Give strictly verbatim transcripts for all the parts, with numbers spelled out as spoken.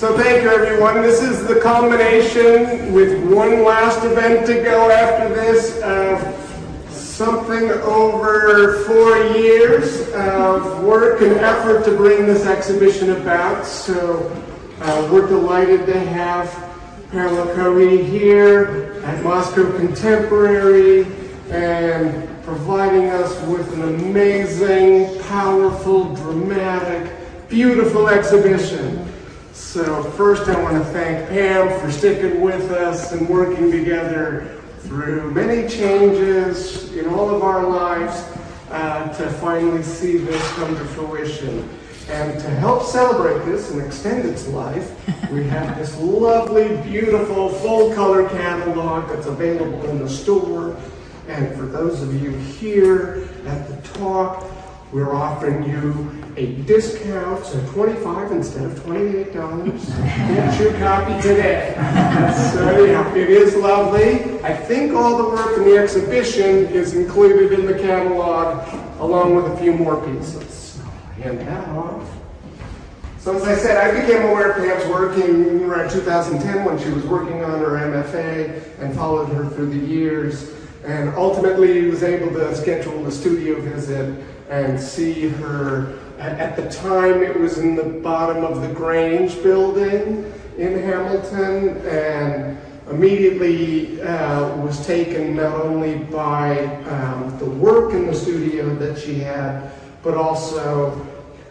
So thank you, everyone. This is the culmination with one last event to go after this of something over four years of work and effort to bring this exhibition about. So uh, we're delighted to have Pamela Caughey here at Moscow Contemporary and providing us with an amazing, powerful, dramatic, beautiful exhibition. So first I want to thank Pam for sticking with us and working together through many changes in all of our lives uh, to finally see this come to fruition. And to help celebrate this and extend its life, we have this lovely, beautiful, full-color catalog that's available in the store. And for those of you here at the talk, we're offering you a discount, so twenty-five dollars instead of twenty-eight dollars. Get your copy today. So yeah, it is lovely. I think all the work in the exhibition is included in the catalog, along with a few more pieces. I'll hand that off. So as I said, I became aware of Pam's work in around two thousand ten when she was working on her M F A and followed her through the years. And ultimately was able to schedule a studio visit and see her. At the time, it was in the bottom of the Grange building in Hamilton, and immediately uh, was taken not only by um, the work in the studio that she had, but also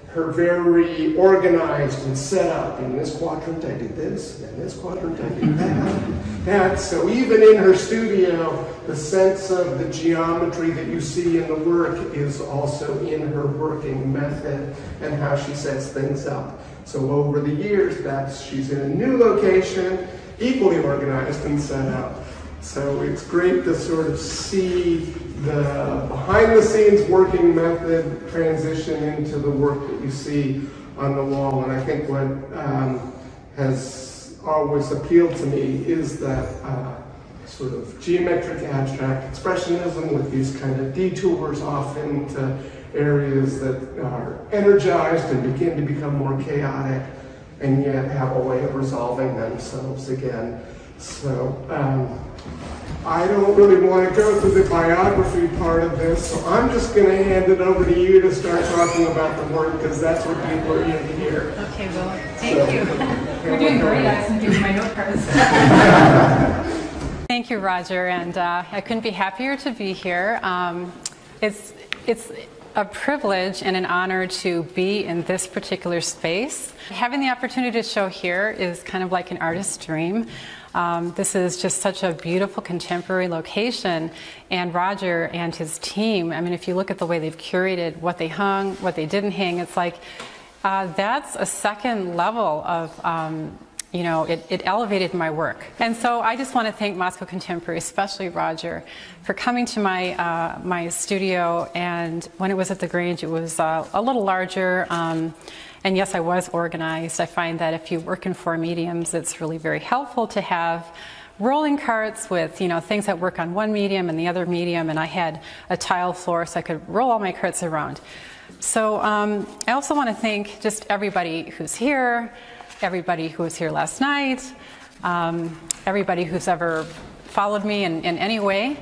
her very organized and set up. In this quadrant, I did this, and this quadrant, I did that. that. So even in her studio, the sense of the geometry that you see in the work is also in her working method and how she sets things up. So over the years, that's, she's in a new location, equally organized and set up. So it's great to sort of see the behind-the-scenes working method transition into the work that you see on the wall. And I think what um, has always appealed to me is that uh, sort of geometric abstract expressionism with these kind of detours off into areas that are energized and begin to become more chaotic and yet have a way of resolving themselves again. So um, I don't really want to go through the biography part of this, so I'm just going to hand it over to you to start talking about the work, because that's what people are here to hear. Okay, well, thank so, you. You're doing great. I have to do my note cards. Thank you, Roger, and uh, I couldn't be happier to be here. Um, it's, it's a privilege and an honor to be in this particular space. Having the opportunity to show here is kind of like an artist's dream. Um, this is just such a beautiful contemporary location, and Roger and his team, I mean, if you look at the way they've curated what they hung, what they didn't hang, it's like uh, that's a second level of, um, you know, it, it elevated my work. And so I just want to thank Moscow Contemporary, especially Roger, for coming to my, uh, my studio. And when it was at the Grange, it was uh, a little larger. Um, And yes, I was organized. I find that if you work in four mediums, it's really very helpful to have rolling carts with, you know, things that work on one medium and the other medium. And I had a tile floor, so I could roll all my carts around. So um, I also want to thank just everybody who's here, everybody who was here last night, um, everybody who's ever followed me in, in any way,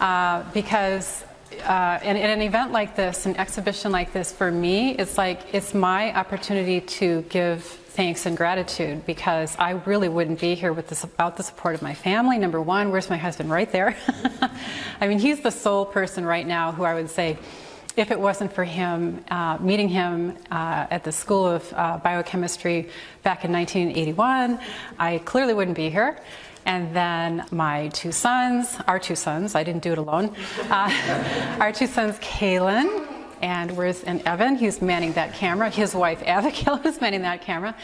uh, because Uh, and in an event like this, an exhibition like this, for me, it's like, it's my opportunity to give thanks and gratitude, because I really wouldn't be here with this, without the support of my family. Number one, where's my husband? Right there. I mean, he's the sole person right now who I would say, if it wasn't for him, uh, meeting him uh, at the School of uh, Biochemistry back in nineteen eighty-one, I clearly wouldn't be here. And then my two sons, our two sons, I didn't do it alone. Uh, our two sons, Kaelin and, where's, and Evan, he's manning that camera. His wife, Avika, is manning that camera.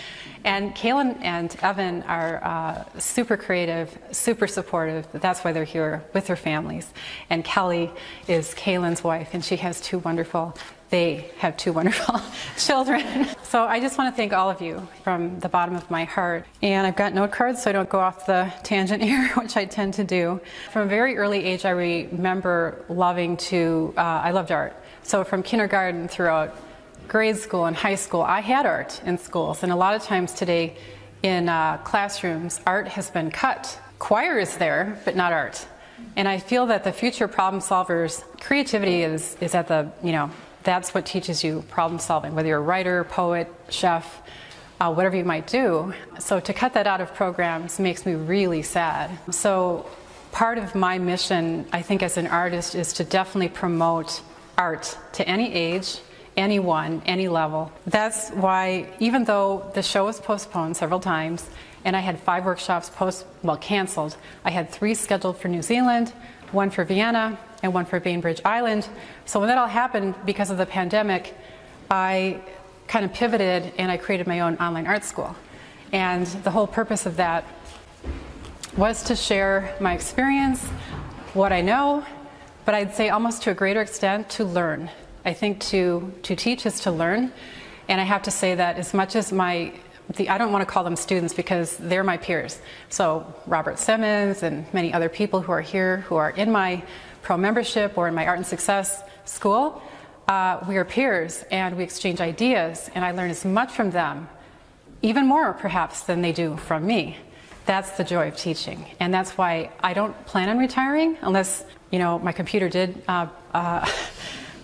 And Kaelin and Evan are uh, super creative, super supportive. That's why they're here with their families. And Kelly is Kaelin's wife, and she has two wonderful, they have two wonderful children. So I just want to thank all of you from the bottom of my heart. And I've got note cards so I don't go off the tangent here, which I tend to do. From a very early age, I remember loving to, uh, I loved art. So from kindergarten throughout grade school and high school, I had art in schools. And a lot of times today, in uh, classrooms, art has been cut. Choir is there, but not art. And I feel that the future problem solvers, creativity is, is at the, you know, that's what teaches you problem solving, whether you're a writer, poet, chef, uh, whatever you might do. So to cut that out of programs makes me really sad. So part of my mission, I think, as an artist is to definitely promote art to any age, anyone, any level. That's why, even though the show was postponed several times, and I had five workshops post, well, canceled, I had three scheduled for New Zealand, one for Vienna, and one for Bainbridge Island. So when that all happened, because of the pandemic, I kind of pivoted and I created my own online art school. And the whole purpose of that was to share my experience, what I know, but I'd say almost to a greater extent to learn. I think to, to teach is to learn. And I have to say that as much as my, the, I don't want to call them students because they're my peers. So Robert Simmons and many other people who are here, who are in my pro membership or in my Art and Success school, uh, we are peers and we exchange ideas, and I learn as much from them, even more perhaps than they do from me. That's the joy of teaching, and that's why I don't plan on retiring unless, you know, my computer did uh, uh,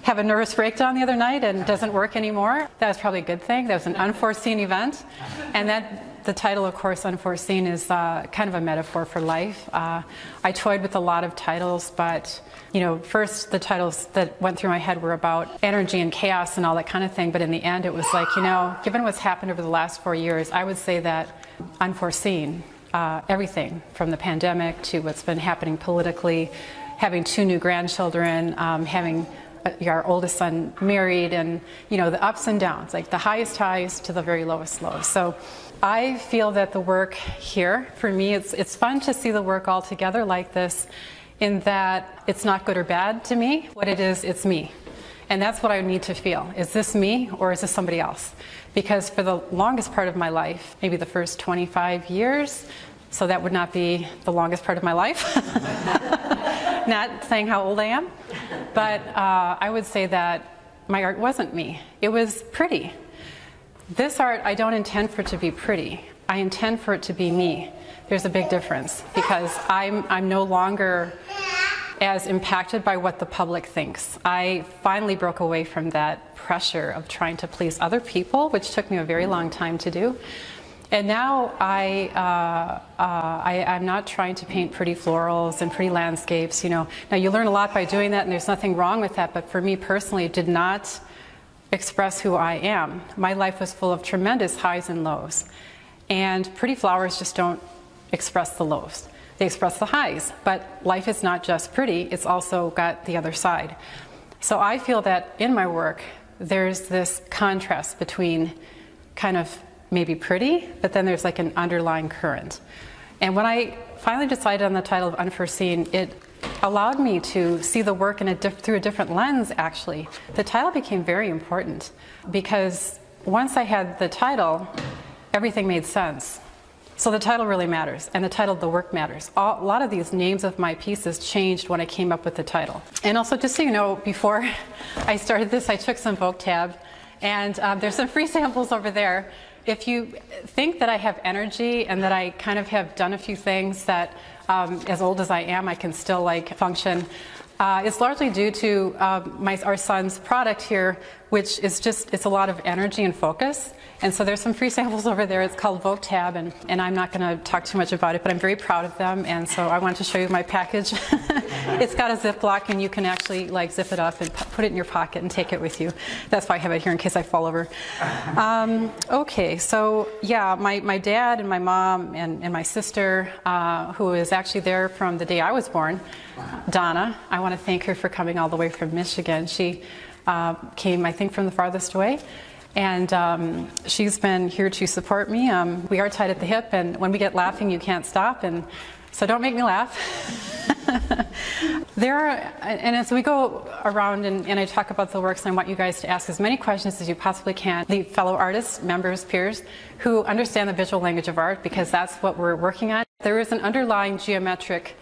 have a nervous breakdown the other night and doesn't work anymore. That was probably a good thing. That was an unforeseen event, and that. The title, of course, Unforeseen, is uh, kind of a metaphor for life. Uh, I toyed with a lot of titles, but, you know, first the titles that went through my head were about energy and chaos and all that kind of thing. But in the end, it was like, you know, given what's happened over the last four years, I would say that unforeseen, uh, everything from the pandemic to what's been happening politically, having two new grandchildren, um, having our oldest son married, and, you know, the ups and downs, like the highest highs to the very lowest lows. So I feel that the work here, for me, it's, it's fun to see the work all together like this, in that it's not good or bad to me. What it is, it's me. And that's what I need to feel. Is this me or is this somebody else? Because for the longest part of my life, maybe the first twenty-five years, so that would not be the longest part of my life. Not saying how old I am, but uh, I would say that my art wasn't me. It was pretty. This art, I don't intend for it to be pretty. I intend for it to be me. There's a big difference, because I'm, I'm no longer as impacted by what the public thinks. I finally broke away from that pressure of trying to please other people, which took me a very long time to do. And now I, uh, uh, I, I'm not trying to paint pretty florals and pretty landscapes, you know. Now, you learn a lot by doing that, and there's nothing wrong with that, but for me personally, it did not express who I am. My life was full of tremendous highs and lows, and pretty flowers just don't express the lows. They express the highs, but life is not just pretty, it's also got the other side. So I feel that in my work, there's this contrast between kind of maybe pretty, but then there's like an underlying current. And when I finally decided on the title of Unforeseen, it allowed me to see the work in a diff through a different lens, actually. The title became very important, because once I had the title, everything made sense. So the title really matters, and the title of the work matters. All, a lot of these names of my pieces changed when I came up with the title. And also, just so you know, before I started this, I took some Vogue Tab, and um, there's some free samples over there. If you think that I have energy and that I kind of have done a few things that, um, as old as I am, I can still like function, uh, it's largely due to uh, my, our son's product here, which is just, it's a lot of energy and focus. And so there's some free samples over there. It's called Vogue Tab, and, and I'm not going to talk too much about it, but I'm very proud of them. And so I wanted to show you my package. It's got a Ziploc, and you can actually like zip it up and put it in your pocket and take it with you. That's why I have it here, in case I fall over. Um, okay, so yeah, my, my dad and my mom and, and my sister, uh, who is actually there from the day I was born, Donna, I want to thank her for coming all the way from Michigan. She uh, came, I think, from the farthest away. And um, she's been here to support me. Um, we are tied at the hip, and when we get laughing, you can't stop, and so don't make me laugh. There are, and as we go around and, and I talk about the works, I want you guys to ask as many questions as you possibly can, the fellow artists, members, peers, who understand the visual language of art, because that's what we're working on. There is an underlying geometric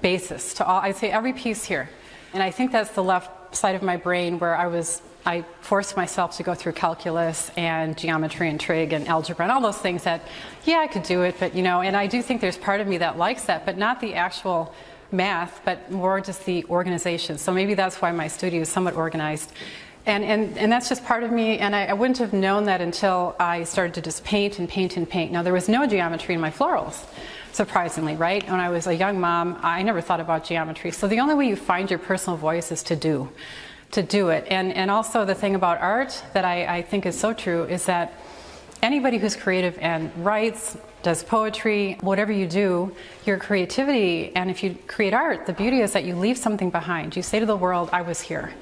basis to all, I'd say, every piece here. And I think that's the left side of my brain where I was I forced myself to go through calculus and geometry and trig and algebra and all those things that, yeah, I could do it, but, you know, and I do think there's part of me that likes that, but not the actual math, but more just the organization. So maybe that's why my studio is somewhat organized. And, and, and that's just part of me, and I, I wouldn't have known that until I started to just paint and paint and paint. Now, there was no geometry in my florals, surprisingly, right? When I was a young mom, I never thought about geometry. So the only way you find your personal voice is to do, to do it. And, and also the thing about art that I, I think is so true is that anybody who's creative and writes, does poetry, whatever you do, your creativity, and if you create art, the beauty is that you leave something behind. You say to the world, I was here.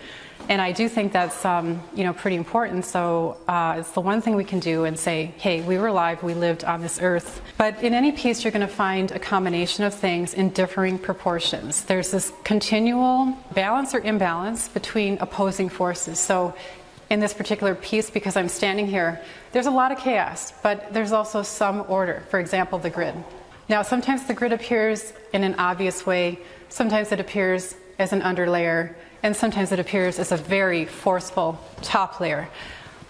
And I do think that's um, you know, pretty important. So uh, it's the one thing we can do and say, hey, we were alive, we lived on this earth. But in any piece, you're going to find a combination of things in differing proportions. There's this continual balance or imbalance between opposing forces. So in this particular piece, because I'm standing here, there's a lot of chaos, but there's also some order. For example, the grid. Now, sometimes the grid appears in an obvious way. Sometimes it appears as an underlayer. And sometimes it appears as a very forceful top layer.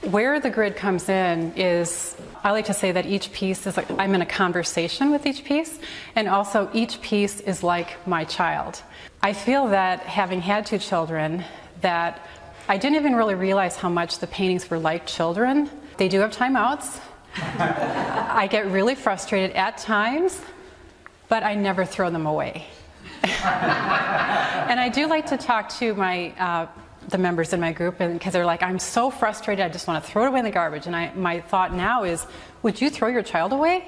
Where the grid comes in is, I like to say that each piece is like, I'm in a conversation with each piece, and also each piece is like my child. I feel that having had two children, that I didn't even really realize how much the paintings were like children. They do have timeouts. I get really frustrated at times, but I never throw them away. And I do like to talk to my, uh, the members in my group, and because they're like, I'm so frustrated, I just want to throw it away in the garbage. And I, my thought now is, would you throw your child away?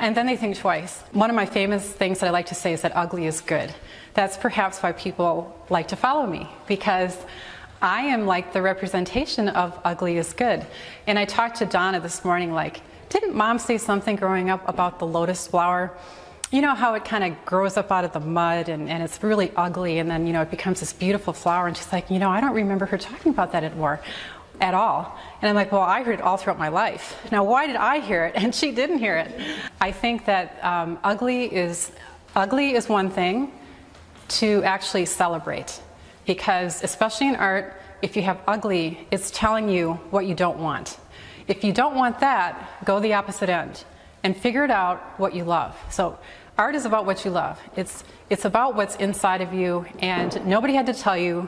And then they think twice. One of my famous things that I like to say is that ugly is good. That's perhaps why people like to follow me, because I am like the representation of ugly is good. And I talked to Donna this morning, like, didn't mom say something growing up about the lotus flower? You know how it kind of grows up out of the mud and, and it's really ugly, and then, you know, it becomes this beautiful flower. And she's like, you know, I don't remember her talking about that anymore at all. And I'm like, well, I heard it all throughout my life. Now, why did I hear it? And she didn't hear it. I think that um, ugly is ugly is one thing to actually celebrate, because especially in art, if you have ugly, it's telling you what you don't want. If you don't want that, go the opposite end and figure it out what you love. So art is about what you love. It's, it's about what's inside of you, and nobody had to tell you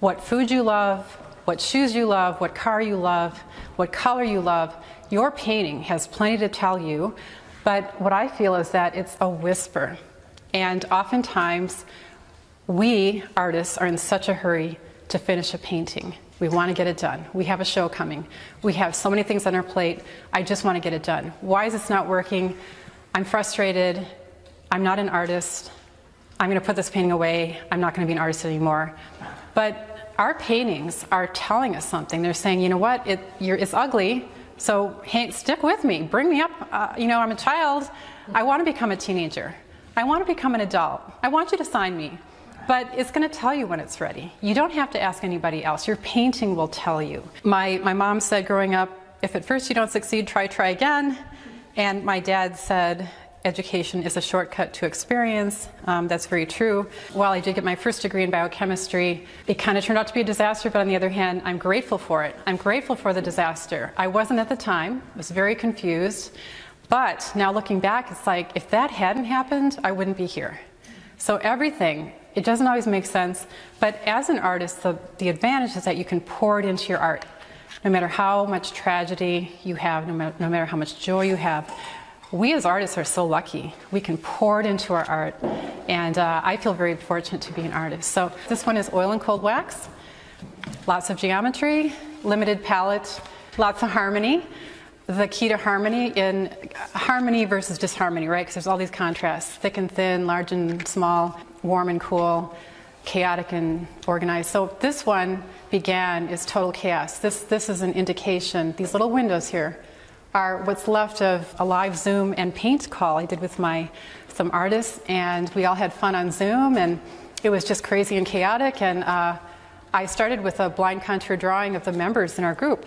what food you love, what shoes you love, what car you love, what color you love. Your painting has plenty to tell you, but what I feel is that it's a whisper. And oftentimes, we artists are in such a hurry to finish a painting. We want to get it done. We have a show coming. We have so many things on our plate. I just want to get it done. Why is this not working? I'm frustrated, I'm not an artist, I'm going to put this painting away, I'm not going to be an artist anymore. But our paintings are telling us something. They're saying, you know what, it, you're, it's ugly, so hey, stick with me, bring me up, uh, you know, I'm a child, I want to become a teenager, I want to become an adult, I want you to sign me. But it's going to tell you when it's ready. You don't have to ask anybody else. Your painting will tell you. My, my mom said growing up, if at first you don't succeed, try, try again. And my dad said, education is a shortcut to experience. Um, that's very true. While I did get my first degree in biochemistry, it kind of turned out to be a disaster, but on the other hand, I'm grateful for it. I'm grateful for the disaster. I wasn't at the time. I was very confused. But now looking back, it's like, if that hadn't happened, I wouldn't be here. So everything, it doesn't always make sense, but as an artist, the, the advantage is that you can pour it into your art. No matter how much tragedy you have, no matter, no matter how much joy you have, we as artists are so lucky. We can pour it into our art, and uh, I feel very fortunate to be an artist. So this one is oil and cold wax, lots of geometry, limited palette, lots of harmony. The key to harmony in harmony versus disharmony, right? Because there's all these contrasts, thick and thin, large and small, warm and cool, chaotic and organized. So this one began as total chaos. This, this is an indication. These little windows here are what's left of a live Zoom and paint call I did with my, some artists, and we all had fun on Zoom, and it was just crazy and chaotic. And uh, I started with a blind contour drawing of the members in our group.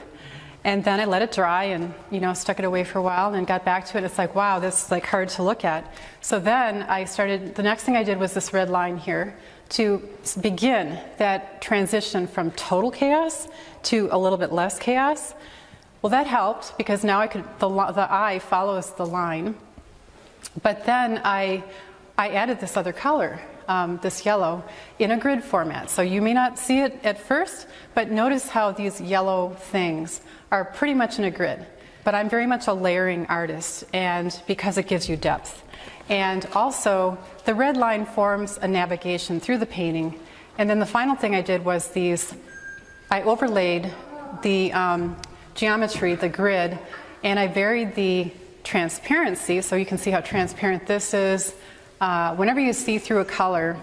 And then I let it dry and, you know, stuck it away for a while and got back to it. It's like, wow, this is like hard to look at. So then I started, the next thing I did was this red line here to begin that transition from total chaos to a little bit less chaos. Well, that helped because now I could, the, the eye follows the line. But then I, I added this other color, um, this yellow, in a grid format. So you may not see it at first, but notice how these yellow things are pretty much in a grid. But I'm very much a layering artist, and because it gives you depth. And also, the red line forms a navigation through the painting. And then the final thing I did was these, I overlaid the um, geometry, the grid, and I varied the transparency, so you can see how transparent this is. Uh, whenever you see through a color,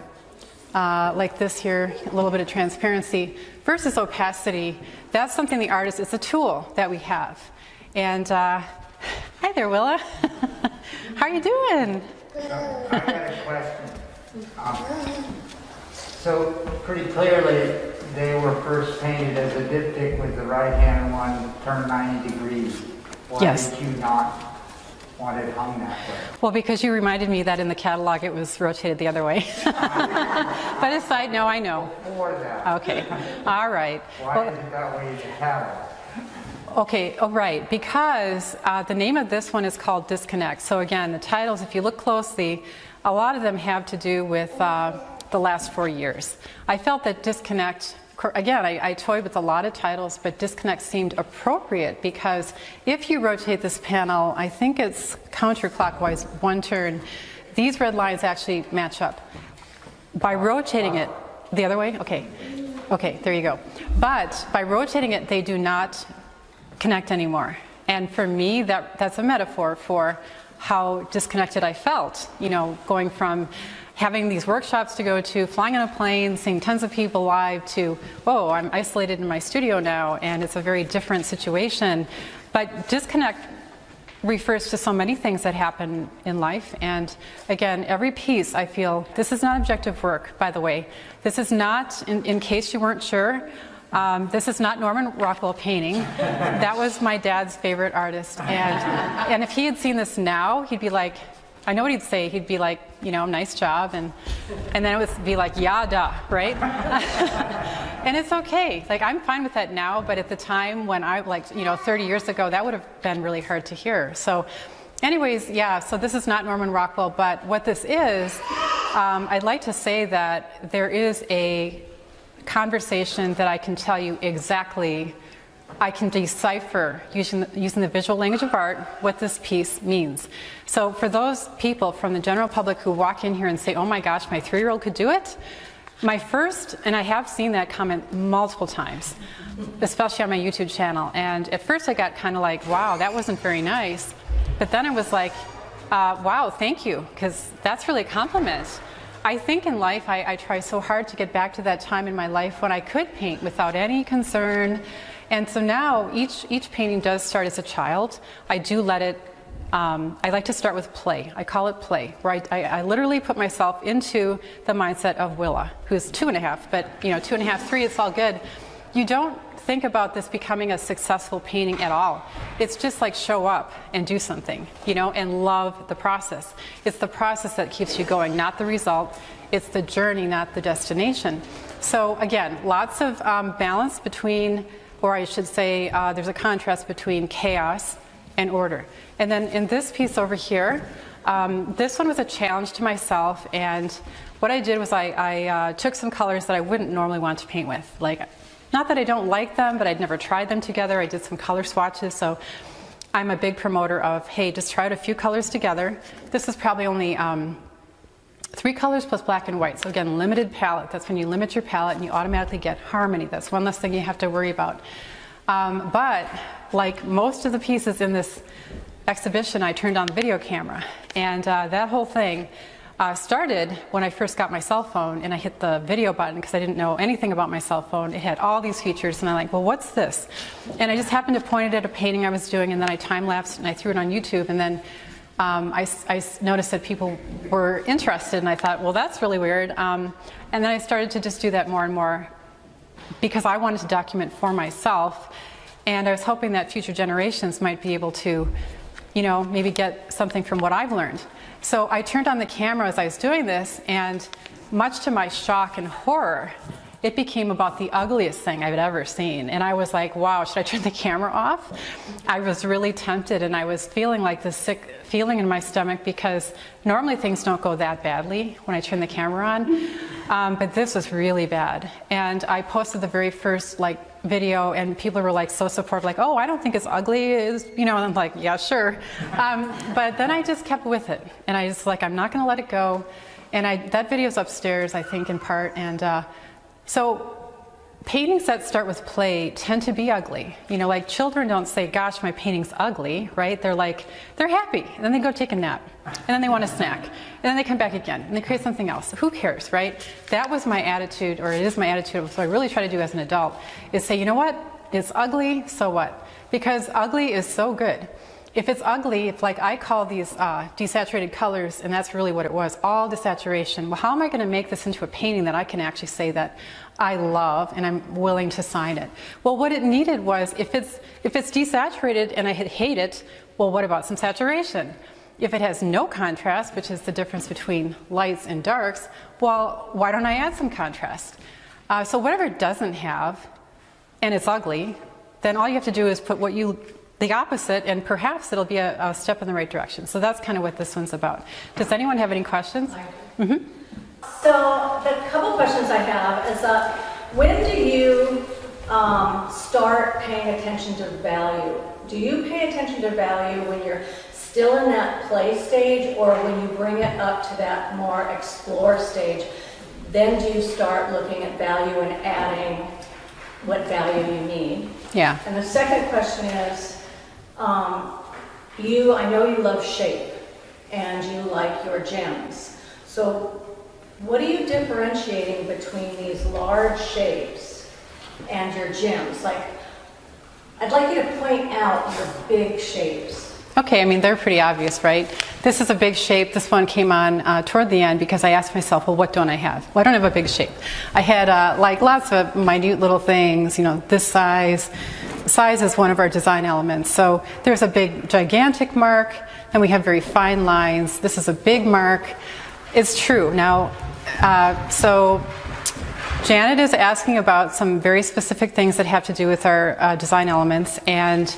uh, like this here, a little bit of transparency, versus opacity, that's something the artist, it's a tool that we have. And uh, hi there, Willa. How are you doing? So, I had a question. Um, so pretty clearly, they were first painted as a diptych with the right-hand one turned ninety degrees. Why yes. did you not want it hung that way? Well, because you reminded me that in the catalog it was rotated the other way. But aside, no, I know. Before that. Okay. All right. Why well, is it that way in the catalog? Okay, oh, right, because uh, the name of this one is called Disconnect. So again, the titles, if you look closely, a lot of them have to do with uh, the last four years. I felt that Disconnect, again, I, I toyed with a lot of titles, but Disconnect seemed appropriate because if you rotate this panel, I think it's counterclockwise, one turn, these red lines actually match up. By rotating it the other way, okay, okay, there you go. But by rotating it, they do not connect anymore. And for me, that, that's a metaphor for how disconnected I felt, you know, going from having these workshops to go to, flying on a plane, seeing tons of people live, to, whoa, I'm isolated in my studio now, and it's a very different situation. But disconnect refers to so many things that happen in life. And again, every piece I feel, this is not objective work, by the way. This is not, in, in case you weren't sure, Um, this is not Norman Rockwell painting. That was my dad's favorite artist. And, and if he had seen this now, he'd be like, I know what he'd say. He'd be like, you know, nice job. And, and then it would be like, yada, right? And it's okay. Like, I'm fine with that now. But at the time when I, like, you know, thirty years ago, that would have been really hard to hear. So anyways, yeah, so this is not Norman Rockwell. But what this is, um, I'd like to say that there is a conversation that I can tell you exactly, I can decipher using the, using the visual language of art what this piece means. So for those people from the general public who walk in here and say, oh my gosh, my three-year-old could do it, my first, and I have seen that comment multiple times, especially on my YouTube channel, and at first I got kind of like, wow, that wasn't very nice, but then it was like, uh, wow, thank you, because that's really a compliment. I think in life, I, I try so hard to get back to that time in my life when I could paint without any concern. And so now each, each painting does start as a child. I do let it, um, I like to start with play. I call it play, where I, I, I literally put myself into the mindset of Willa, who's two and a half, but you know, two and a half, three, it's all good. You don't think about this becoming a successful painting at all. It's just like show up and do something, you know, and love the process. It's the process that keeps you going, not the result. It's the journey, not the destination. So again, lots of um, balance between, or I should say, uh, there's a contrast between chaos and order. And then in this piece over here, um, this one was a challenge to myself. And what I did was I, I uh, took some colors that I wouldn't normally want to paint with, like. Not that I don't like them, but I'd never tried them together. I did some color swatches, so I'm a big promoter of, hey, just try out a few colors together. This is probably only um, three colors plus black and white. So again, limited palette. That's when you limit your palette and you automatically get harmony. That's one less thing you have to worry about. Um, but like most of the pieces in this exhibition, I turned on the video camera. And uh, that whole thing Uh, started when I first got my cell phone and I hit the video button because I didn't know anything about my cell phone. It had all these features and I'm like, well, what's this? And I just happened to point it at a painting I was doing and then I time-lapsed and I threw it on YouTube and then um, I, I noticed that people were interested and I thought, well, that's really weird. Um, and then I started to just do that more and more because I wanted to document for myself and I was hoping that future generations might be able to you know, maybe get something from what I've learned. So I turned on the camera as I was doing this, and much to my shock and horror, it became about the ugliest thing I've ever seen. And I was like, wow, should I turn the camera off? I was really tempted, and I was feeling like this sick feeling in my stomach, because normally things don't go that badly when I turn the camera on, um, but this was really bad. And I posted the very first like video, and people were like so supportive, like, oh, I don't think it's ugly, it's, you know, and I'm like, yeah, sure. Um, but then I just kept with it, and I just like, I'm not gonna let it go. And I, that video's upstairs, I think, in part, and uh, so paintings that start with play tend to be ugly. You know, like children don't say, gosh, my painting's ugly, right? They're like, they're happy, and then they go take a nap, and then they want a snack, and then they come back again, and they create something else. Who cares, right? That was my attitude, or it is my attitude, so I really try to do as an adult, is say, you know what, it's ugly, so what? Because ugly is so good. If it's ugly, if like I call these uh, desaturated colors, and that's really what it was, all desaturation. Well, how am I going to make this into a painting that I can actually say that I love and I'm willing to sign it? Well, what it needed was, if it's, if it's desaturated and I hate it, well, what about some saturation? If it has no contrast, which is the difference between lights and darks, well, why don't I add some contrast? Uh, so whatever it doesn't have, and it's ugly, then all you have to do is put what you... the opposite, and perhaps it'll be a, a step in the right direction. So that's kind of what this one's about. Does anyone have any questions? Mm-hmm. So the couple questions I have is, uh, when do you um, start paying attention to value? Do you pay attention to value when you're still in that play stage, or when you bring it up to that more explore stage? Then do you start looking at value and adding what value you need? Yeah. And the second question is, Um, you, I know you love shape, and you like your gems. So what are you differentiating between these large shapes and your gems? Like, I'd like you to point out your big shapes. Okay, I mean, they're pretty obvious, right? This is a big shape. This one came on uh, toward the end, because I asked myself, well, what don't I have? Well, I don't have a big shape. I had uh, like lots of minute little things, you know, this size. Size is one of our design elements. So there's a big, gigantic mark, and we have very fine lines. This is a big mark. It's true. Now, uh, so Janet is asking about some very specific things that have to do with our uh, design elements. And,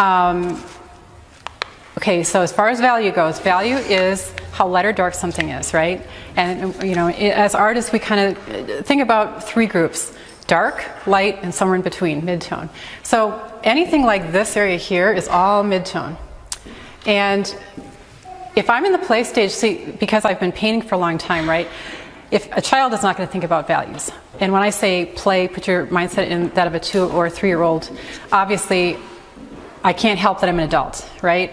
um, okay, so as far as value goes, value is how light or dark something is, right? And, you know, as artists, we kind of think about three groups. Dark, light, and somewhere in between, mid-tone. So anything like this area here is all mid-tone. And if I'm in the play stage, see, because I've been painting for a long time, right? If a child is not going to think about values. And when I say play, put your mindset in that of a two or three-year-old, obviously I can't help that I'm an adult, right?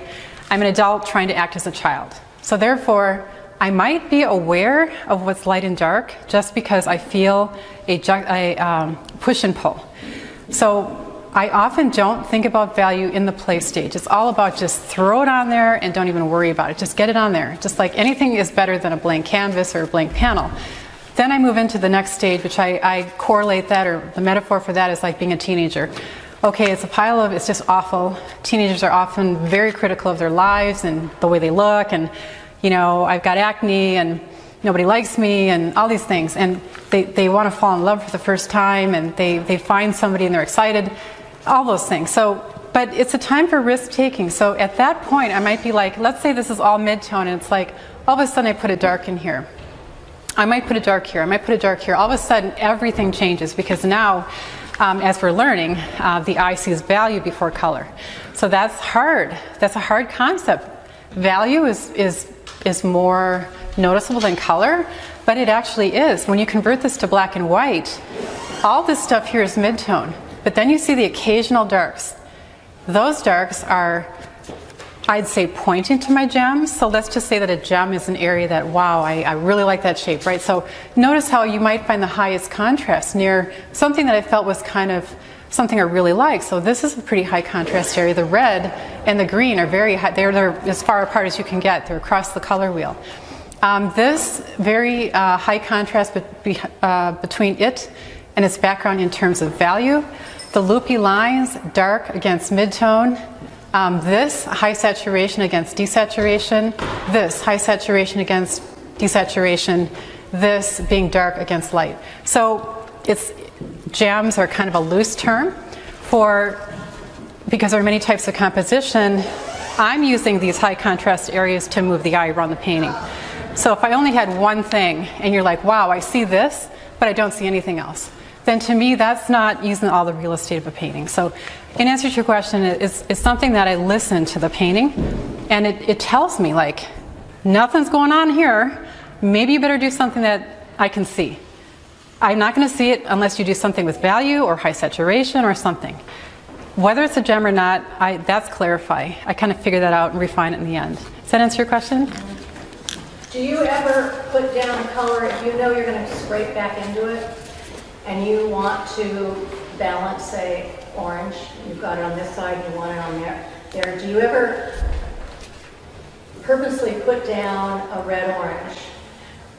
I'm an adult trying to act as a child. So therefore, I might be aware of what's light and dark just because I feel a, a um, push and pull. So I often don't think about value in the play stage. It's all about just throw it on there and don't even worry about it. Just get it on there. Just like anything is better than a blank canvas or a blank panel. Then I move into the next stage, which I, I correlate that, or the metaphor for that is like being a teenager. Okay, it's a pile of, it's just awful. Teenagers are often very critical of their lives and the way they look, and you know, I've got acne and nobody likes me and all these things. And they, they want to fall in love for the first time, and they, they find somebody and they're excited, all those things. So, but it's a time for risk taking. So at that point, I might be like, let's say this is all mid-tone, and it's like, all of a sudden I put a dark in here. I might put a dark here, I might put a dark here. All of a sudden everything changes, because now, um, as we're learning, uh, the eye sees value before color. So that's hard, that's a hard concept. Value is, is is more noticeable than color, but it actually is. When you convert this to black and white, all this stuff here is mid-tone, but then you see the occasional darks. Those darks are, I'd say, pointing to my gems. So let's just say that a gem is an area that, wow, I, I really like that shape, right? So notice how you might find the highest contrast near something that I felt was kind of something I really like. So this is a pretty high contrast area. The red and the green are very high. They're, they're as far apart as you can get. They're across the color wheel. Um, this very uh, high contrast be, be, uh, between it and its background in terms of value. The loopy lines, dark against mid-tone, Um, this high saturation against desaturation, this high saturation against desaturation, this being dark against light. So it's, jams are kind of a loose term for, because there are many types of composition, I'm using these high contrast areas to move the eye around the painting. So if I only had one thing and you're like, wow, I see this, but I don't see anything else, then to me that's not using all the real estate of a painting. So in answer to your question, it's, it's something that I listen to the painting and it, it tells me like, nothing's going on here, maybe you better do something that I can see. I'm not going to see it unless you do something with value or high saturation or something. Whether it's a gem or not, I, that's clarify. I kind of figure that out and refine it in the end. Does that answer your question? Do you ever put down color if you know you're going to scrape back into it and you want to balance, say, orange? You've got it on this side, you want it on there. there. Do you ever purposely put down a red-orange,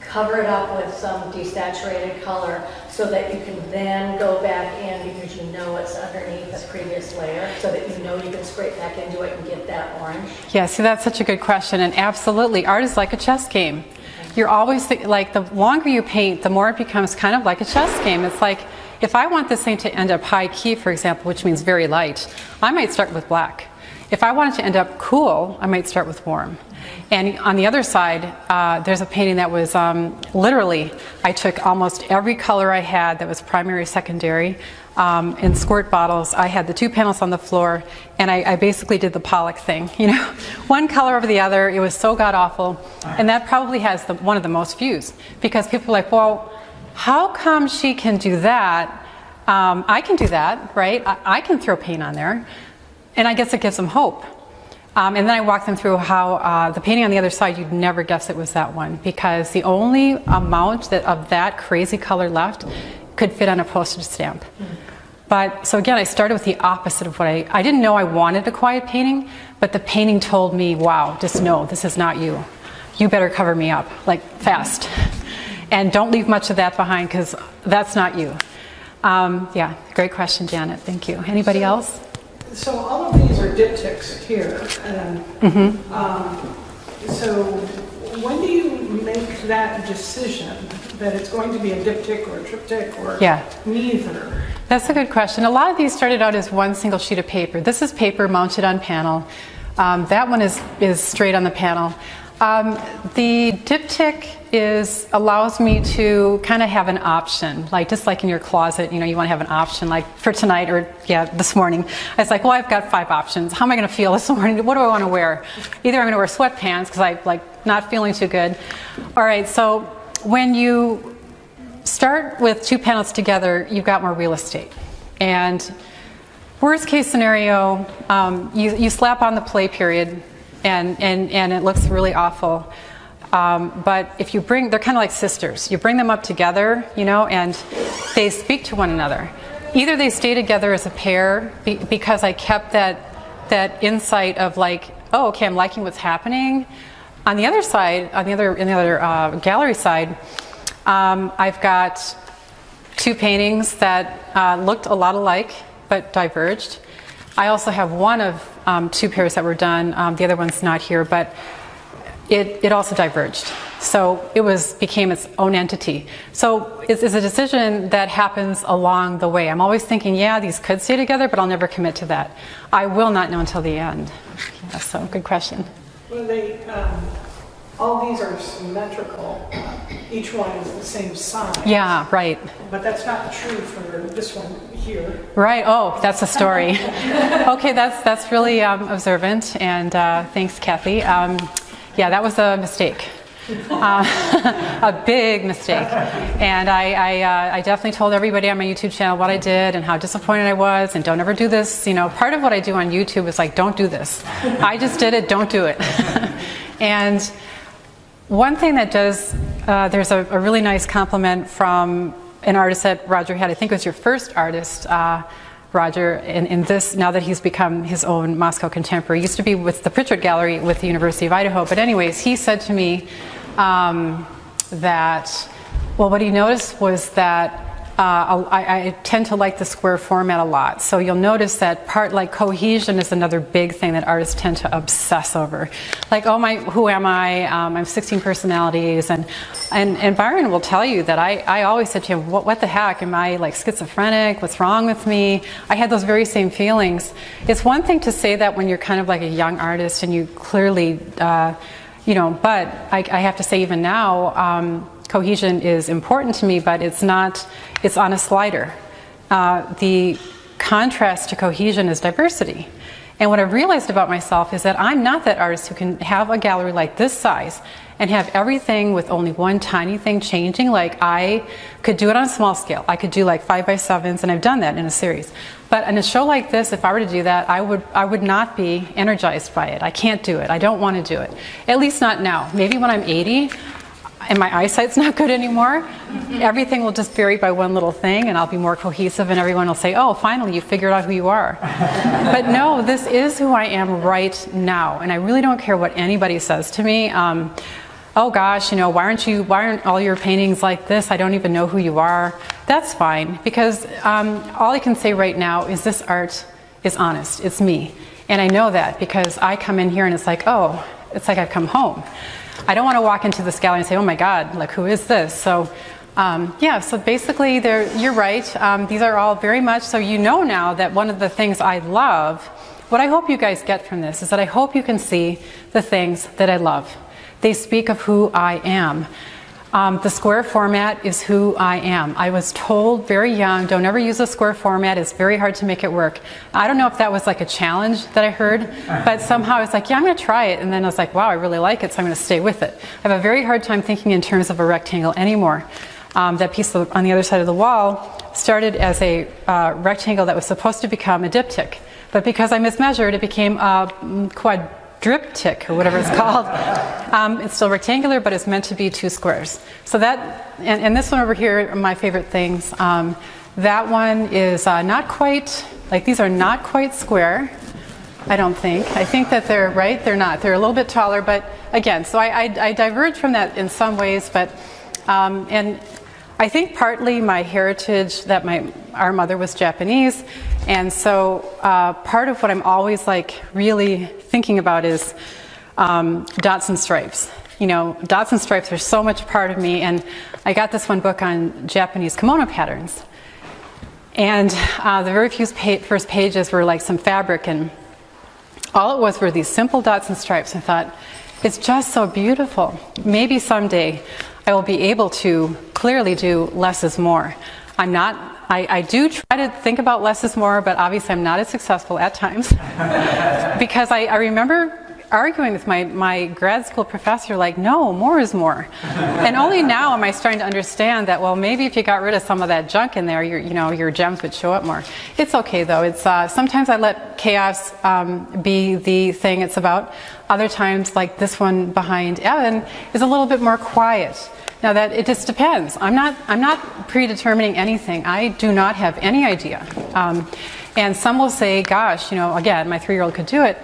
cover it up with some desaturated color so that you can then go back in because you know it's underneath the previous layer so that you know you can scrape back into it and get that orange? Yeah, see, that's such a good question. And absolutely, art is like a chess game. You're always, th like the longer you paint, the more it becomes kind of like a chess game. It's like, if I want this thing to end up high key, for example, which means very light, I might start with black. If I wanted to end up cool, I might start with warm. And on the other side, uh, there's a painting that was um, literally, I took almost every color I had that was primary, secondary, um, in squirt bottles. I had the two panels on the floor, and I, I basically did the Pollock thing, you know, one color over the other. It was so god-awful, and that probably has the, one of the most views, because people are like, well, how come she can do that? Um, I can do that, right? I, I can throw paint on there, and I guess it gives them hope. Um, and then I walked them through how uh, the painting on the other side, you'd never guess it was that one, because the only amount that, of that crazy color left could fit on a postage stamp. Mm-hmm. But so again, I started with the opposite of what I, I didn't know I wanted a quiet painting, but the painting told me, wow, just no, this is not you. You better cover me up, like fast. And don't leave much of that behind, because that's not you. Um, yeah, great question, Janet, thank you. Anybody else? So all of these are diptychs here, and mm-hmm. um, so when do you make that decision that it's going to be a diptych or a triptych or yeah. neither? That's a good question. A lot of these started out as one single sheet of paper. This is paper mounted on panel. Um, that one is, is straight on the panel. Um, the diptych is, allows me to kind of have an option, like just like in your closet, you know, you want to have an option, like for tonight or yeah, this morning. I was like, well, I've got five options. How am I going to feel this morning? What do I want to wear? Either I'm going to wear sweatpants because I'm like not feeling too good. All right, so when you start with two panels together, you've got more real estate. And worst case scenario, um, you, you slap on the play period. And, and, and it looks really awful. Um, but if you bring, they're kind of like sisters. You bring them up together, you know, and they speak to one another. Either they stay together as a pair, be, because I kept that, that insight of like, oh, okay, I'm liking what's happening. On the other side, on the other, in the other uh, gallery side, um, I've got two paintings that uh, looked a lot alike, but diverged. I also have one of um, two pairs that were done. Um, the other one's not here, but it, it also diverged. So it was became its own entity. So it's, it's a decision that happens along the way. I'm always thinking, yeah, these could stay together, but I'll never commit to that. I will not know until the end. Yeah, so good question. Well, they, um, all these are symmetrical. Each one is the same size. Yeah, right. But that's not true for this one here. Right. Oh, that's a story. Okay, that's that's really um, observant, and uh, thanks, Kathy. Um, yeah, that was a mistake, uh, a big mistake, and I I, uh, I definitely told everybody on my YouTube channel what I did and how disappointed I was, and don't ever do this. You know, part of what I do on YouTube is like, don't do this. I just did it. Don't do it. And one thing that does. Uh, there's a, a really nice compliment from an artist that Roger had. I think it was your first artist, uh, Roger, in, in this, now that he's become his own Moscow Contemporary. He used to be with the Pritchard Gallery with the University of Idaho. But anyways, he said to me um, that, well, what he noticed was that Uh, I, I tend to like the square format a lot. So you'll notice that part like cohesion is another big thing that artists tend to obsess over. Like, oh my, who am I? Um, I'm sixteen personalities. And, and, and Byron will tell you that I, I always said to him, what, what the heck? Am I like schizophrenic? What's wrong with me? I had those very same feelings. It's one thing to say that when you're kind of like a young artist and you clearly, uh, you know, but I, I have to say even now, um, cohesion is important to me, but it's not, it's on a slider. Uh, the contrast to cohesion is diversity. And what I've realized about myself is that I'm not that artist who can have a gallery like this size and have everything with only one tiny thing changing. Like, I could do it on a small scale. I could do like five by sevens, and I've done that in a series. But in a show like this, if I were to do that, I would, I would not be energized by it. I can't do it. I don't want to do it. At least not now. Maybe when I'm eighty, and my eyesight's not good anymore, everything will just vary by one little thing, and I'll be more cohesive, and everyone will say, oh, finally, you figured out who you are. But no, this is who I am right now, and I really don't care what anybody says to me. Um, oh gosh, you know, why aren't you, why aren't all your paintings like this? I don't even know who you are. That's fine, because um, all I can say right now is this art is honest, it's me. And I know that because I come in here and it's like, oh, it's like I've come home. I don't want to walk into this gallery and say, oh my God, like, who is this? So, um, yeah, so basically, you're right. Um, these are all very much, so you know now that one of the things I love, what I hope you guys get from this is that I hope you can see the things that I love. They speak of who I am. Um, the square format is who I am. I was told very young, don't ever use a square format. It's very hard to make it work. I don't know if that was like a challenge that I heard, but somehow it's like, yeah, I'm going to try it. And then I was like, wow, I really like it, so I'm going to stay with it. I have a very hard time thinking in terms of a rectangle anymore. Um, that piece on the other side of the wall started as a uh, rectangle that was supposed to become a diptych. But because I mismeasured, it became a quad. Diptych, or whatever it's called. Um, it's still rectangular, but it's meant to be two squares. So that, and, and this one over here are my favorite things. Um, that one is uh, not quite, like these are not quite square, I don't think. I think that they're, right, they're not. They're a little bit taller, but again, so I, I, I diverge from that in some ways, but, um, and I think partly my heritage that my, our mother was Japanese, and so uh, part of what I'm always like really thinking about is um, dots and stripes. You know, dots and stripes are so much a part of me, and I got this one book on Japanese kimono patterns. And uh, the very few pa first pages were like some fabric, and all it was were these simple dots and stripes. I thought, it's just so beautiful. Maybe someday I will be able to clearly do less is more. I'm not, I, I do try to think about less is more, but obviously I'm not as successful at times. Because I, I remember arguing with my, my grad school professor, like, no, more is more. And only now am I starting to understand that, well, maybe if you got rid of some of that junk in there, your, you know, your gems would show up more. It's okay, though. It's, uh, sometimes I let chaos um, be the thing it's about. Other times, like this one behind Evan, is a little bit more quiet. Now that, it just depends. I'm not, I'm not predetermining anything. I do not have any idea. Um, and some will say, gosh, you know, again, my three-year-old could do it.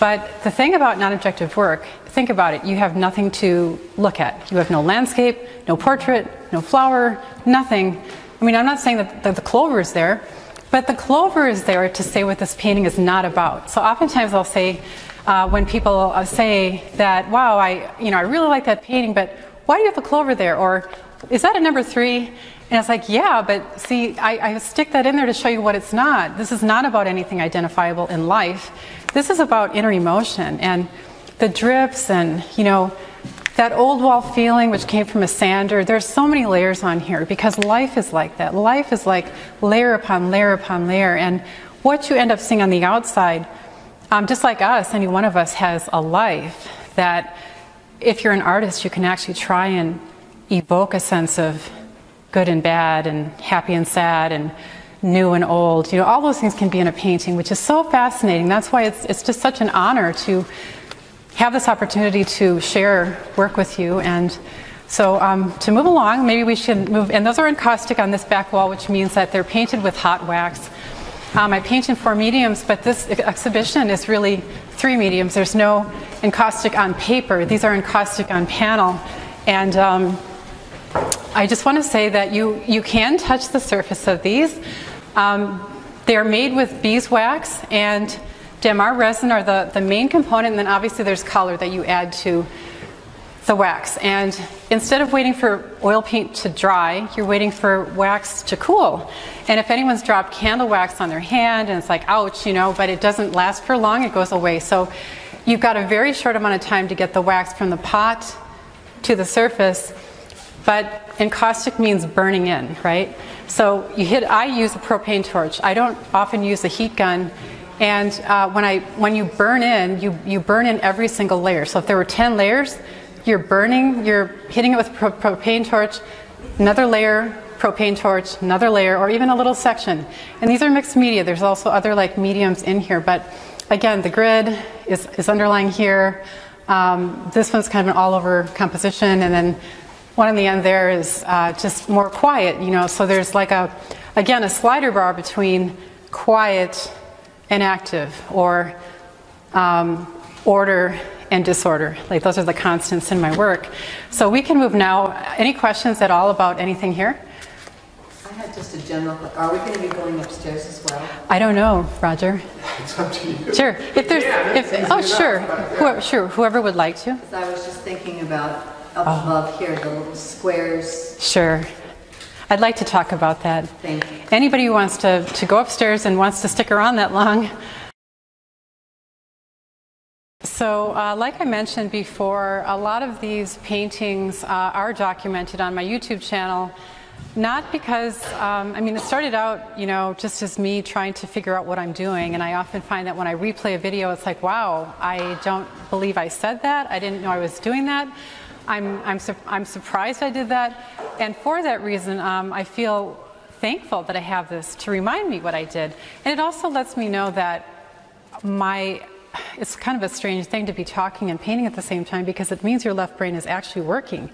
But the thing about non-objective work, think about it, you have nothing to look at. You have no landscape, no portrait, no flower, nothing. I mean, I'm not saying that the, the clover is there, but the clover is there to say what this painting is not about. So oftentimes I'll say, uh, when people say that, wow, I, you know, I really like that painting, but why do you have a clover there? Or, is that a number three? And it's like, yeah, but see, I, I stick that in there to show you what it's not. This is not about anything identifiable in life. This is about inner emotion and the drips and, you know, that old wall feeling which came from a sander. There's so many layers on here because life is like that. Life is like layer upon layer upon layer. And what you end up seeing on the outside, um, just like us, any one of us has a life that, if you're an artist, you can actually try and evoke a sense of good and bad and happy and sad and new and old. You know, all those things can be in a painting, which is so fascinating. That's why it's, it's just such an honor to have this opportunity to share work with you. And so um, to move along, maybe we should move. And those are encaustic on this back wall, which means that they're painted with hot wax. Um, I paint in four mediums, but this exhibition is really three mediums. There's no encaustic on paper. These are encaustic on panel. And um, I just want to say that you, you can touch the surface of these. Um, they're made with beeswax and D M R resin are the, the main component, and then obviously there's color that you add to the wax. And instead of waiting for oil paint to dry, you're waiting for wax to cool. And if anyone's dropped candle wax on their hand and it's like, ouch, you know, but it doesn't last for long, it goes away. So you've got a very short amount of time to get the wax from the pot to the surface, but encaustic means burning in, right? So you hit, I use a propane torch. I don't often use a heat gun. And uh, when I, when you burn in, you, you burn in every single layer. So if there were ten layers, you're burning, you're hitting it with a pro propane torch, another layer, propane torch, another layer, or even a little section. And these are mixed media. There's also other like mediums in here, but again, the grid is, is underlying here. Um, this one's kind of an all over composition. And then one on the end there is uh, just more quiet, you know, so there's like a, again, a slider bar between quiet and active, or um, order and disorder. Like those are the constants in my work. So we can move now. Any questions at all about anything here? I had just a general, are we going to be going upstairs as well? I don't know, Roger. It's up to you. Sure. If there's, yeah, if, if, oh sure, whoever, sure, whoever would like to. Because I was just thinking about up oh. above here, the little squares. Sure. I'd like to talk about that. Thank you. Anybody who wants to, to go upstairs and wants to stick around that long. So uh, like I mentioned before, a lot of these paintings uh, are documented on my YouTube channel. Not because, um, I mean, it started out, you know, just as me trying to figure out what I'm doing. And I often find that when I replay a video, it's like, wow, I don't believe I said that. I didn't know I was doing that. I'm, I'm, su I'm surprised I did that. And for that reason, um, I feel thankful that I have this to remind me what I did. And it also lets me know that my, it's kind of a strange thing to be talking and painting at the same time, because it means your left brain is actually working.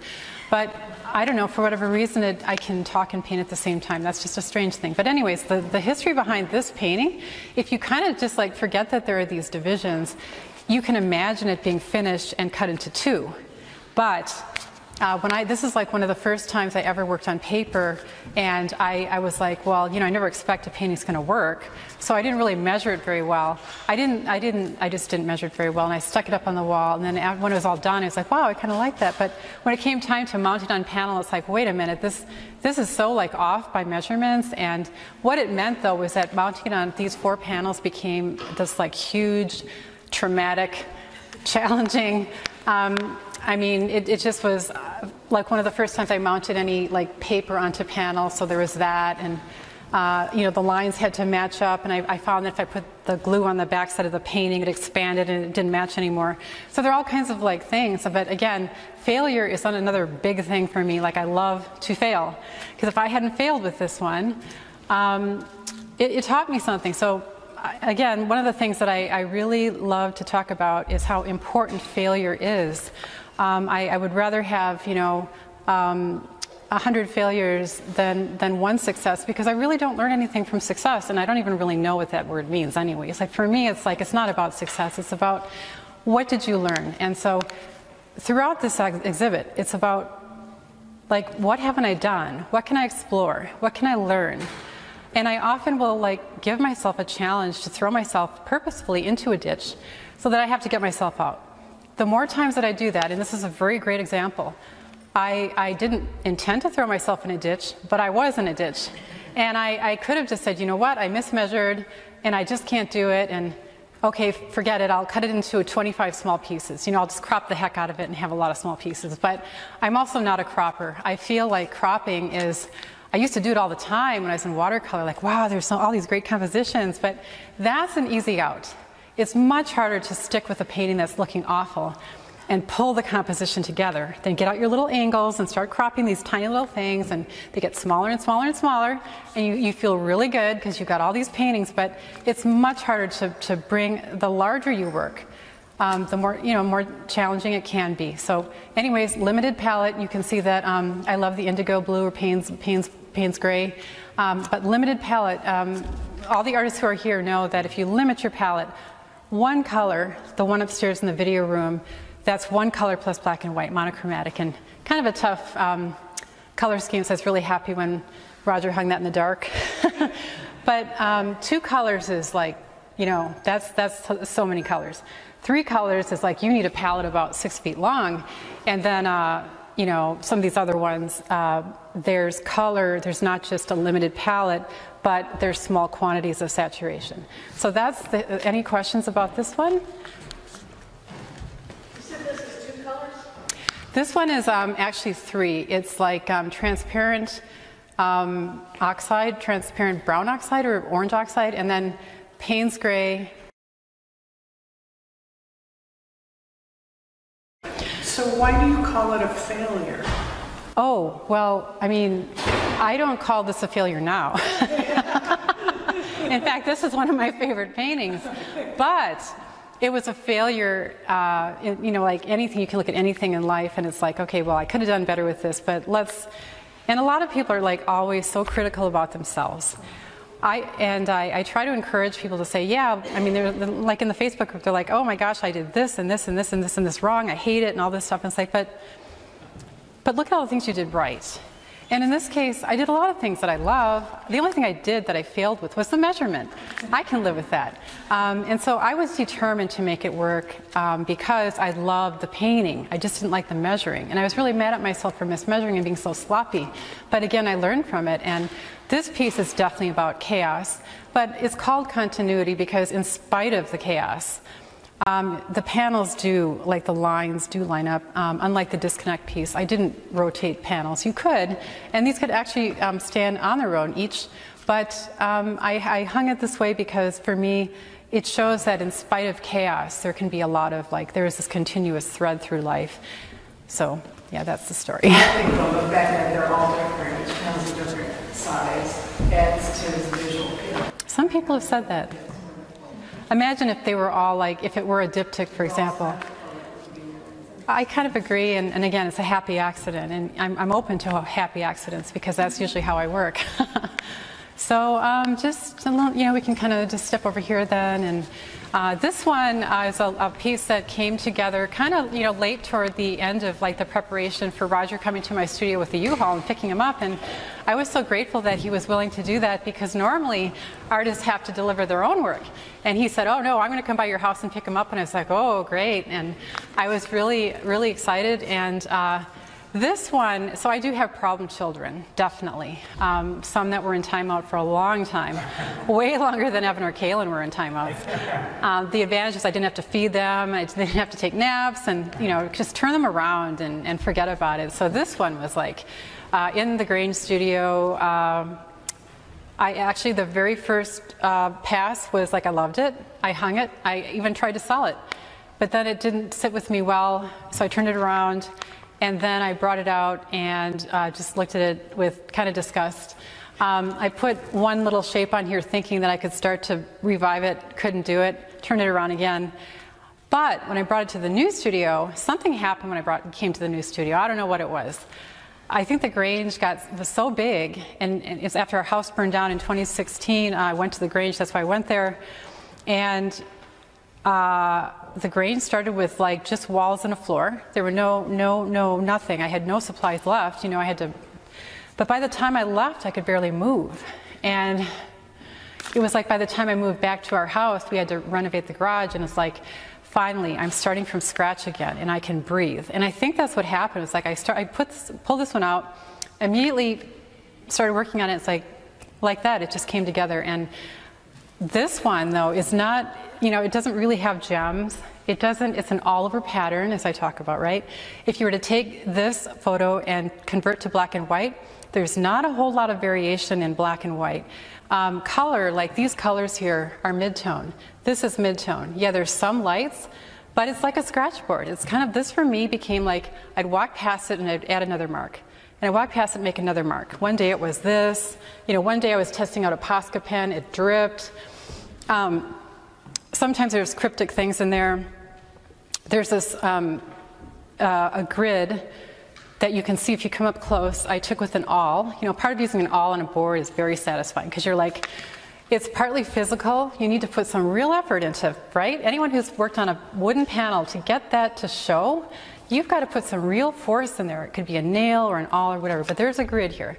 But I don't know, for whatever reason, it, I can talk and paint at the same time. That's just a strange thing. But anyways, the, the history behind this painting, if you kind of just like forget that there are these divisions, you can imagine it being finished and cut into two. But uh, when I, this is like one of the first times I ever worked on paper, and I, I was like, well, you know, I never expect a painting's going to work, so I didn't really measure it very well. I didn't, I didn't, I just didn't measure it very well, and I stuck it up on the wall. And then when it was all done, I was like, wow, I kind of like that. But when it came time to mount it on panel, it's like, wait a minute, this, this is so like off by measurements. And what it meant though was that mounting it on these four panels became this like huge, traumatic, challenging. Um, I mean, it, it just was uh, like one of the first times I mounted any like paper onto panel, so there was that, and uh, you know, the lines had to match up, and I, I found that if I put the glue on the backside of the painting, it expanded and it didn't match anymore. So there are all kinds of like things, but again, failure is another big thing for me. Like I love to fail, because if I hadn't failed with this one, um, it, it taught me something. So. Again, one of the things that I, I really love to talk about is how important failure is. Um, I, I would rather have, you know, um, a hundred failures than, than one success, because I really don't learn anything from success, and I don't even really know what that word means anyway. It's like, for me, it's like, it's not about success, it's about what did you learn? And so throughout this ex exhibit, it's about, like, what haven't I done? What can I explore? What can I learn? And I often will like give myself a challenge to throw myself purposefully into a ditch so that I have to get myself out. The more times that I do that, and this is a very great example, I, I didn't intend to throw myself in a ditch, but I was in a ditch. And I, I could have just said, you know what, I mismeasured and I just can't do it, and okay, forget it, I'll cut it into twenty-five small pieces. You know, I'll just crop the heck out of it and have a lot of small pieces. But I'm also not a cropper. I feel like cropping is, I used to do it all the time when I was in watercolor, like, wow, there's so, all these great compositions, but that's an easy out. It's much harder to stick with a painting that's looking awful and pull the composition together. Then get out your little angles and start cropping these tiny little things, and they get smaller and smaller and smaller, and you, you feel really good because you've got all these paintings, but it's much harder to, to bring, the larger you work, Um, the more, you know, more challenging it can be. So anyways, limited palette, you can see that um, I love the indigo blue or Payne's, Payne's, Payne's gray, um, but limited palette, um, all the artists who are here know that if you limit your palette, one color, the one upstairs in the video room, that's one color plus black and white, monochromatic, and kind of a tough um, color schemes. I was really happy when Roger hung that in the dark. But um, two colors is like, you know, that's, that's so many colors. Three colors is like, you need a palette about six feet long. And then, uh, you know, some of these other ones, uh, there's color, there's not just a limited palette, but there's small quantities of saturation. So that's the, any questions about this one? You said this is two colors? This one is um, actually three. It's like um, transparent um, oxide, transparent brown oxide or orange oxide, and then Payne's gray. So why do you call it a failure? Oh, well, I mean, I don't call this a failure now. In fact, this is one of my favorite paintings. But it was a failure, uh, in, you know, like anything, you can look at anything in life and it's like, okay, well, I could have done better with this, but let's, and a lot of people are like always so critical about themselves. I, and I, I try to encourage people to say, yeah, I mean, they're like in the Facebook group, they're like, oh my gosh, I did this and this and this and this and this wrong, I hate it and all this stuff. And it's like, but, but look at all the things you did right. And in this case, I did a lot of things that I love. The only thing I did that I failed with was the measurement. I can live with that. Um, and so I was determined to make it work um, because I loved the painting. I just didn't like the measuring. And I was really mad at myself for mismeasuring and being so sloppy. But again, I learned from it. And this piece is definitely about chaos, but it's called Continuity because in spite of the chaos, Um, the panels do, like the lines do line up, um, unlike the Disconnect piece. I didn't rotate panels. You could, and these could actually um, stand on their own each, but um, I, I hung it this way because for me, it shows that in spite of chaos, there can be a lot of, like, there is this continuous thread through life. So, yeah, that's the story. I think the fact that they're all different, panels of different size, adds to this visual appeal. Some people have said that. Imagine if they were all like, if it were a diptych, for example. I kind of agree, and, and again, it's a happy accident, and I'm, I'm open to happy accidents because that's usually how I work. So um, just, a little, you know, we can kind of just step over here then, and uh, this one uh, is a, a piece that came together kind of, you know, late toward the end of like the preparation for Roger coming to my studio with the U-Haul and picking him up, and I was so grateful that he was willing to do that because normally artists have to deliver their own work. And he said, oh no, I'm gonna come by your house and pick him up. And I was like, oh, great. And I was really, really excited. And uh, this one, so I do have problem children, definitely. Um, some that were in timeout for a long time, way longer than Evan or Kaelin were in timeout. Um, the advantage is I didn't have to feed them, I didn't have to take naps and, you know, just turn them around and, and forget about it. So this one was like, Uh, in the Grange studio, um, I actually, the very first uh, pass was like, I loved it, I hung it, I even tried to sell it, but then it didn't sit with me well, so I turned it around, and then I brought it out and uh, just looked at it with kind of disgust. Um, I put one little shape on here thinking that I could start to revive it, couldn't do it, turned it around again. But when I brought it to the new studio, something happened when I brought, came to the new studio, I don't know what it was. I think the Grange got, was so big, and, and it's after our house burned down in twenty sixteen, uh, I went to the Grange, that's why I went there, and uh, the Grange started with like just walls and a floor. There were no, no, no, nothing. I had no supplies left, you know, I had to, but by the time I left, I could barely move. And it was like by the time I moved back to our house, we had to renovate the garage, and it's like, finally, I'm starting from scratch again, and I can breathe. And I think that's what happened. It's like I start, I put, this, pulled this one out, immediately started working on it. It's like, like that. It just came together. And this one, though, is not. You know, it doesn't really have gems. It doesn't. It's an all-over pattern, as I talk about, right? If you were to take this photo and convert to black and white, there's not a whole lot of variation in black and white. Um, color, like these colors here, are mid-tone. This is mid-tone. Yeah, there's some lights, but it's like a scratch board. It's kind of, this for me became like, I'd walk past it and I'd add another mark. And I'd walk past it and make another mark. One day it was this. You know, one day I was testing out a Posca pen. It dripped. Um, sometimes there's cryptic things in there. There's this, um, uh, a grid that you can see if you come up close. I took with an awl. You know, part of using an awl on a board is very satisfying because you're like, It's partly physical. You need to put some real effort into it, right? Anyone who's worked on a wooden panel, to get that to show, you've got to put some real force in there. It could be a nail or an awl or whatever, but there's a grid here.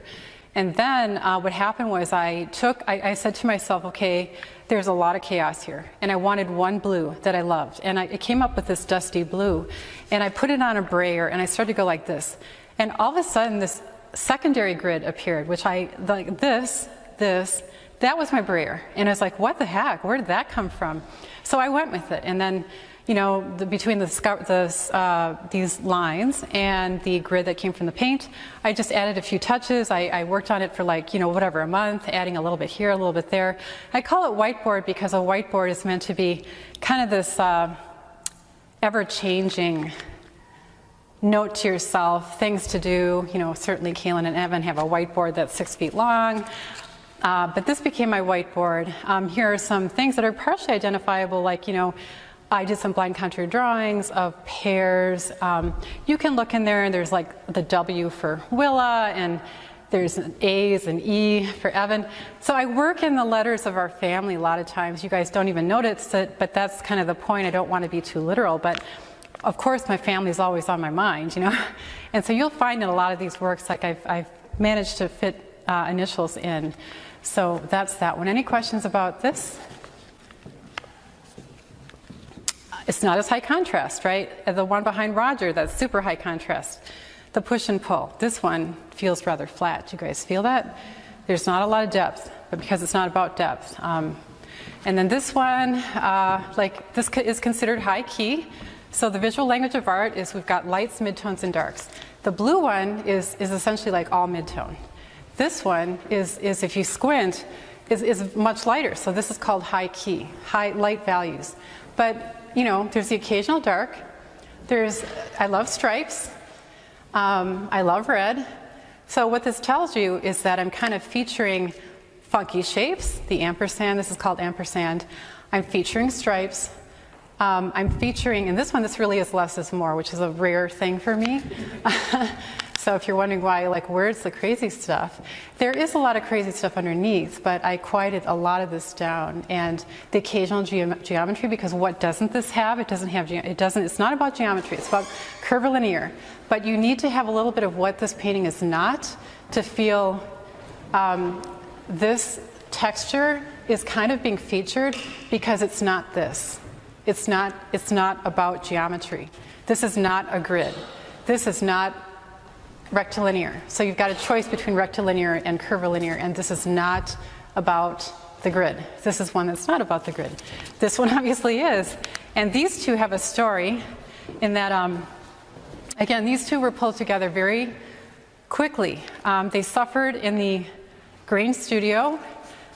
And then uh, what happened was I took, I, I said to myself, okay, there's a lot of chaos here. And I wanted one blue that I loved. And I, I came up with this dusty blue. And I put it on a brayer and I started to go like this. And all of a sudden this secondary grid appeared, which I, like this, this, that was my brayer. And I was like, what the heck, where did that come from? So I went with it. And then, you know, the, between the, the, uh, these lines and the grid that came from the paint, I just added a few touches. I, I worked on it for like, you know, whatever, a month, adding a little bit here, a little bit there. I call it whiteboard because a whiteboard is meant to be kind of this uh, ever-changing note to yourself, things to do. You know, certainly Kaelin and Evan have a whiteboard that's six feet long. Uh, but this became my whiteboard. Um, here are some things that are partially identifiable, like, you know, I did some blind contour drawings of pears. Um, you can look in there and there's like the W for Willa and there's an A's and E for Evan. So I work in the letters of our family a lot of times. You guys don't even notice it, but that's kind of the point. I don't want to be too literal, but of course my family is always on my mind, you know. And so you'll find in a lot of these works, like I've, I've managed to fit uh, initials in. So that's that one. Any questions about this? It's not as high contrast, right? The one behind Roger, that's super high contrast. The push and pull. This one feels rather flat. You guys feel that? There's not a lot of depth, but because it's not about depth. Um, and then this one, uh, like this is considered high key. So the visual language of art is we've got lights, midtones, and darks. The blue one is, is essentially like all midtone. This one is, is if you squint, is, is much lighter. So this is called high key, high light values. But you know, there's the occasional dark. There's, I love stripes. Um, I love red. So what this tells you is that I'm kind of featuring funky shapes, the ampersand, this is called ampersand. I'm featuring stripes. Um, I'm featuring, and this one, this really is less is more, which is a rare thing for me. So if you're wondering why, like, where's the crazy stuff? There is a lot of crazy stuff underneath, but I quieted a lot of this down. And the occasional geom geometry, because what doesn't this have? It doesn't have, it doesn't, it's not about geometry, it's about curvilinear. But you need to have a little bit of what this painting is not to feel um, this texture is kind of being featured because it's not this. It's not, it's not about geometry. This is not a grid. This is not rectilinear. So you've got a choice between rectilinear and curvilinear, and this is not about the grid. This is one that's not about the grid. This one obviously is. And these two have a story in that, um, again, these two were pulled together very quickly. Um, they suffered in the Grange studio,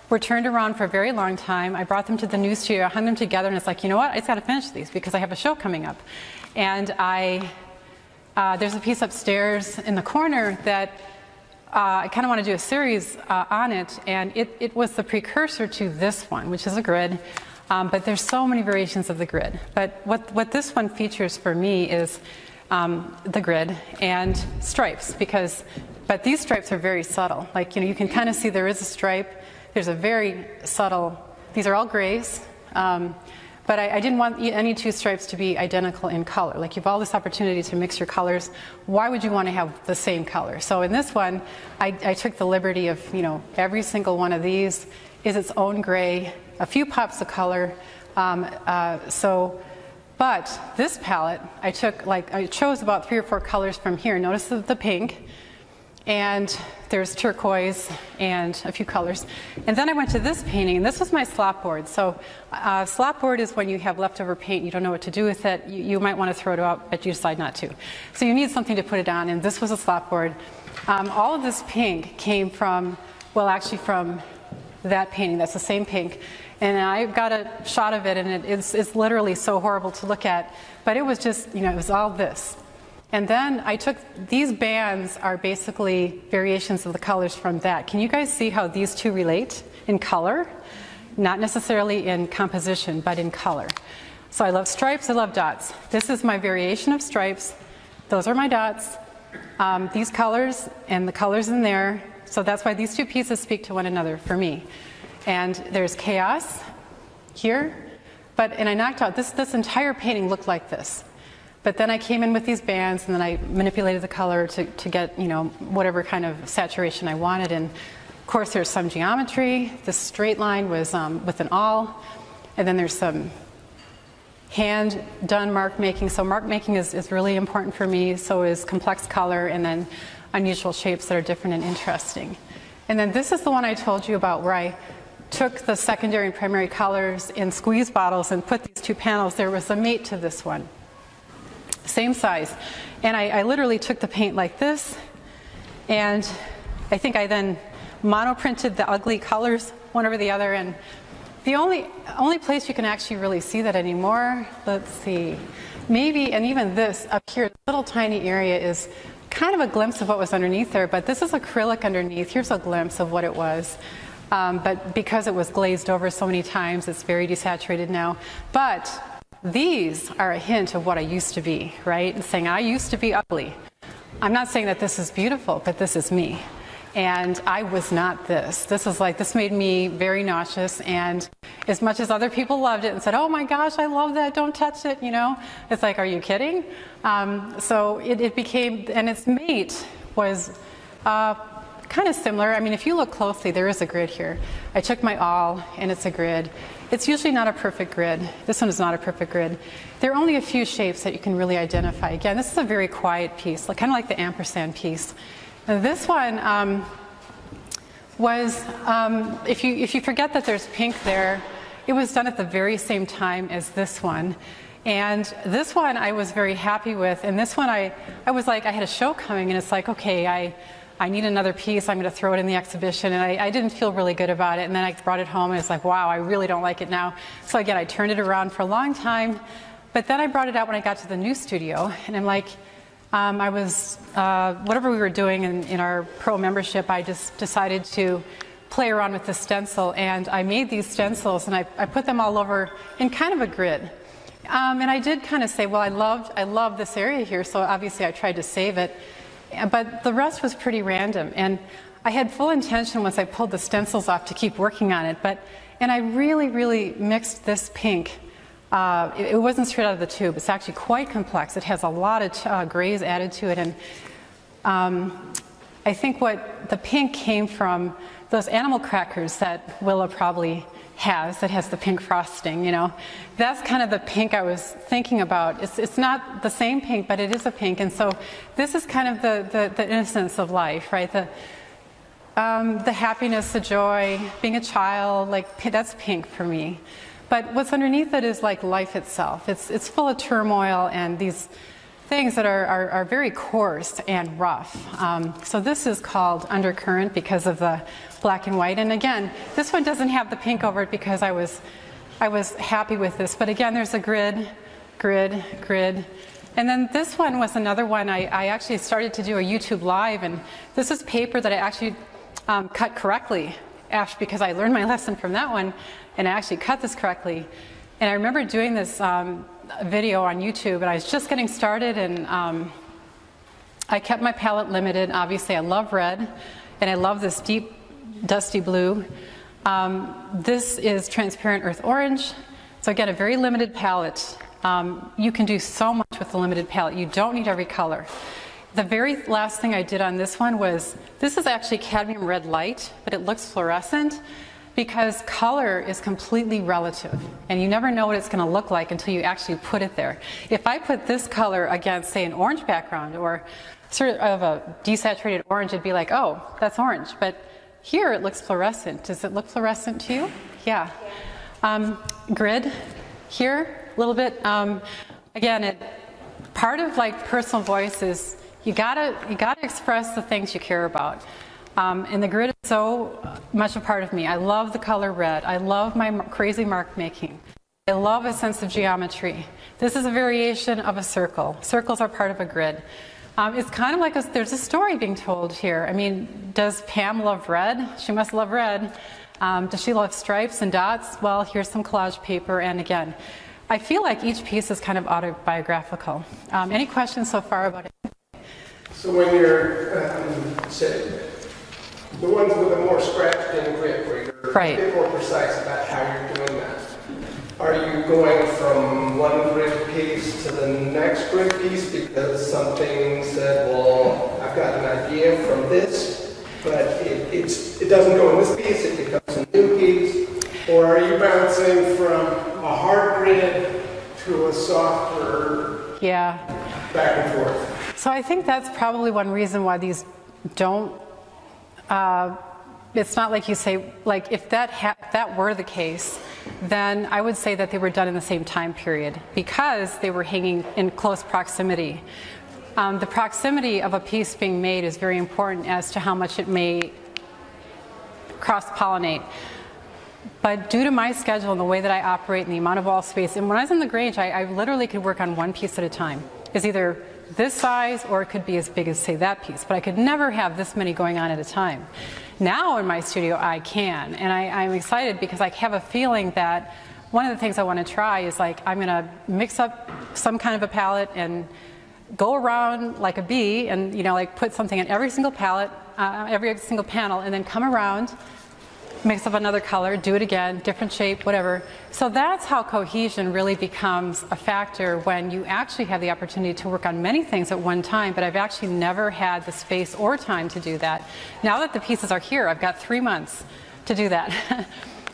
were turned around for a very long time. I brought them to the new studio, I hung them together, and it's like, you know what, I just got to finish these because I have a show coming up. And I Uh, there's a piece upstairs in the corner that uh, I kind of want to do a series uh, on it, and it, it was the precursor to this one, which is a grid, um, but there's so many variations of the grid. But what, what this one features for me is um, the grid and stripes, because, but these stripes are very subtle. Like, you know, you can kind of see there is a stripe, there's a very subtle, these are all grays. Um, But I, I didn't want any two stripes to be identical in color. Like, you've all this opportunity to mix your colors. Why would you want to have the same color? So in this one, I, I took the liberty of, you know, every single one of these is its own gray, a few pops of color. Um, uh, so, but this palette, I took like, I chose about three or four colors from here. Notice the, the pink, and there's turquoise and a few colors. And then I went to this painting, and this was my slopboard. So uh, slopboard is when you have leftover paint, you don't know what to do with it. You, you might want to throw it out, but you decide not to. So you need something to put it on, and this was a slopboard. Um, all of this pink came from, well, actually from that painting. That's the same pink. And I've got a shot of it, and it, it's, it's literally so horrible to look at. But it was just, you know, it was all this. And then I took, these bands are basically variations of the colors from that. Can you guys see how these two relate in color? Not necessarily in composition, but in color. So I love stripes, I love dots. This is my variation of stripes. Those are my dots. Um, these colors and the colors in there. So that's why these two pieces speak to one another for me. and there's chaos here. But, and I knocked out, this, this entire painting looked like this. But then I came in with these bands, and then I manipulated the color to, to get, you know, whatever kind of saturation I wanted. And of course, there's some geometry. This straight line was um, with an awl. And then there's some hand-done mark making. So mark making is, is really important for me. So is complex color, and then unusual shapes that are different and interesting. And then this is the one I told you about, where I took the secondary and primary colors in squeeze bottles and put these two panels. There was a mate to this one. Same size. And I, I literally took the paint like this, and I think I then monoprinted the ugly colors one over the other. And the only only place you can actually really see that anymore, let's see, maybe, and even this up here, this little tiny area is kind of a glimpse of what was underneath there, but this is acrylic underneath. Here's a glimpse of what it was. Um, but because it was glazed over so many times, it's very desaturated now. But these are a hint of what I used to be, right? And saying I used to be ugly. I'm not saying that this is beautiful, but this is me. And I was not this. This is like, this made me very nauseous. And as much as other people loved it and said, oh my gosh, I love that, don't touch it, you know? It's like, are you kidding? Um, so it, it became, and its mate was uh, kind of similar. I mean, if you look closely, there is a grid here. I took my awl, and it's a grid. It's usually not a perfect grid. This one is not a perfect grid. There are only a few shapes that you can really identify. Again, this is a very quiet piece, kind of like the ampersand piece. And this one um, was, um, if you, if you forget that there's pink there, it was done at the very same time as this one. And this one I was very happy with. And this one I, I was like, I had a show coming, and it's like, okay, I, I need another piece. I'm going to throw it in the exhibition. And I, I didn't feel really good about it. And then I brought it home, and it's like, wow, I really don't like it now. So again, I turned it around for a long time. But then I brought it out when I got to the new studio. And I'm like, um, I was, uh, whatever we were doing in, in our pro membership, I just decided to play around with the stencil. And I made these stencils, and I, I put them all over in kind of a grid. Um, and I did kind of say, well, I loved, I loved this area here. So obviously I tried to save it. But the rest was pretty random, and I had full intention once I pulled the stencils off to keep working on it. But, and I really, really mixed this pink. Uh, it, it wasn't straight out of the tube. It's actually quite complex. It has a lot of uh, grays added to it, and um, I think what the pink came from those animal crackers that Willa probably has, that has the pink frosting, you know. That's kind of the pink I was thinking about. It's, it's not the same pink, but it is a pink. And so this is kind of the, the, the innocence of life, right? The, um, the happiness, the joy, being a child, like that's pink for me. But what's underneath it is like life itself. It's, it's full of turmoil and these things that are, are, are very coarse and rough. Um, so this is called Undercurrent because of the black and white. And again, this one doesn't have the pink over it because I was, I was happy with this. But again, there's a grid, grid, grid. And then this one was another one. I, I actually started to do a YouTube Live, and this is paper that I actually um, cut correctly after, because I learned my lesson from that one, and I actually cut this correctly. And I remember doing this um, video on YouTube, and I was just getting started, and um, I kept my palette limited. Obviously, I love red, and I love this deep, dusty blue. Um, this is transparent earth orange. So again, a very limited palette. Um, you can do so much with a limited palette. You don't need every color. The very last thing I did on this one was, this is actually cadmium red light, but it looks fluorescent, because color is completely relative, and you never know what it's going to look like until you actually put it there. If I put this color against, say, an orange background or sort of a desaturated orange, it'd be like, oh, that's orange. But here it looks fluorescent. Does it look fluorescent to you? Yeah. Um, grid here, a little bit. Um, again, it, part of like personal voice is you gotta you gotta express the things you care about. Um, and the grid is so much a part of me. I love the color red. I love my crazy mark making. I love a sense of geometry. This is a variation of a circle. Circles are part of a grid. Um, it's kind of like a, there's a story being told here. I mean, does Pam love red? She must love red. Um, does she love stripes and dots? Well, here's some collage paper. And again, I feel like each piece is kind of autobiographical. Um, any questions so far about it? So when you're um, sitting the ones with a more scratched in grip, where you're right. a bit more precise about how you're doing that. Are you going from one grid piece to the next grid piece because something said, well, I've got an idea from this, but it, it's, it doesn't go in this piece, it becomes a new piece? Or are you bouncing from a hard grid to a softer yeah. back and forth? So I think that's probably one reason why these don't, uh, it's not like you say, like if that, ha that were the case, then I would say that they were done in the same time period because they were hanging in close proximity. Um, the proximity of a piece being made is very important as to how much it may cross-pollinate. But due to my schedule and the way that I operate and the amount of wall space, and when I was in the Grange, I, I literally could work on one piece at a time. It's either this size or it could be as big as, say, that piece, but I could never have this many going on at a time. Now in my studio I can, and I, I'm excited because I have a feeling that one of the things I want to try is like I'm going to mix up some kind of a palette and go around like a bee and, you know, like put something in every single palette, uh, every single panel, and then come around, mix up another color, do it again, different shape, whatever. So that's how cohesion really becomes a factor when you actually have the opportunity to work on many things at one time, but I've actually never had the space or time to do that. Now that the pieces are here, I've got three months to do that.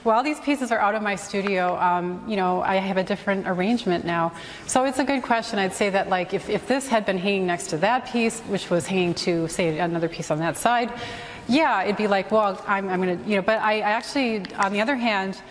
While these pieces are out of my studio, um, you know, I have a different arrangement now. So it's a good question. I'd say that like if, if this had been hanging next to that piece, which was hanging to, say, another piece on that side, yeah, it'd be like, well, I'm, I'm going to, you know, but I, I actually, on the other hand,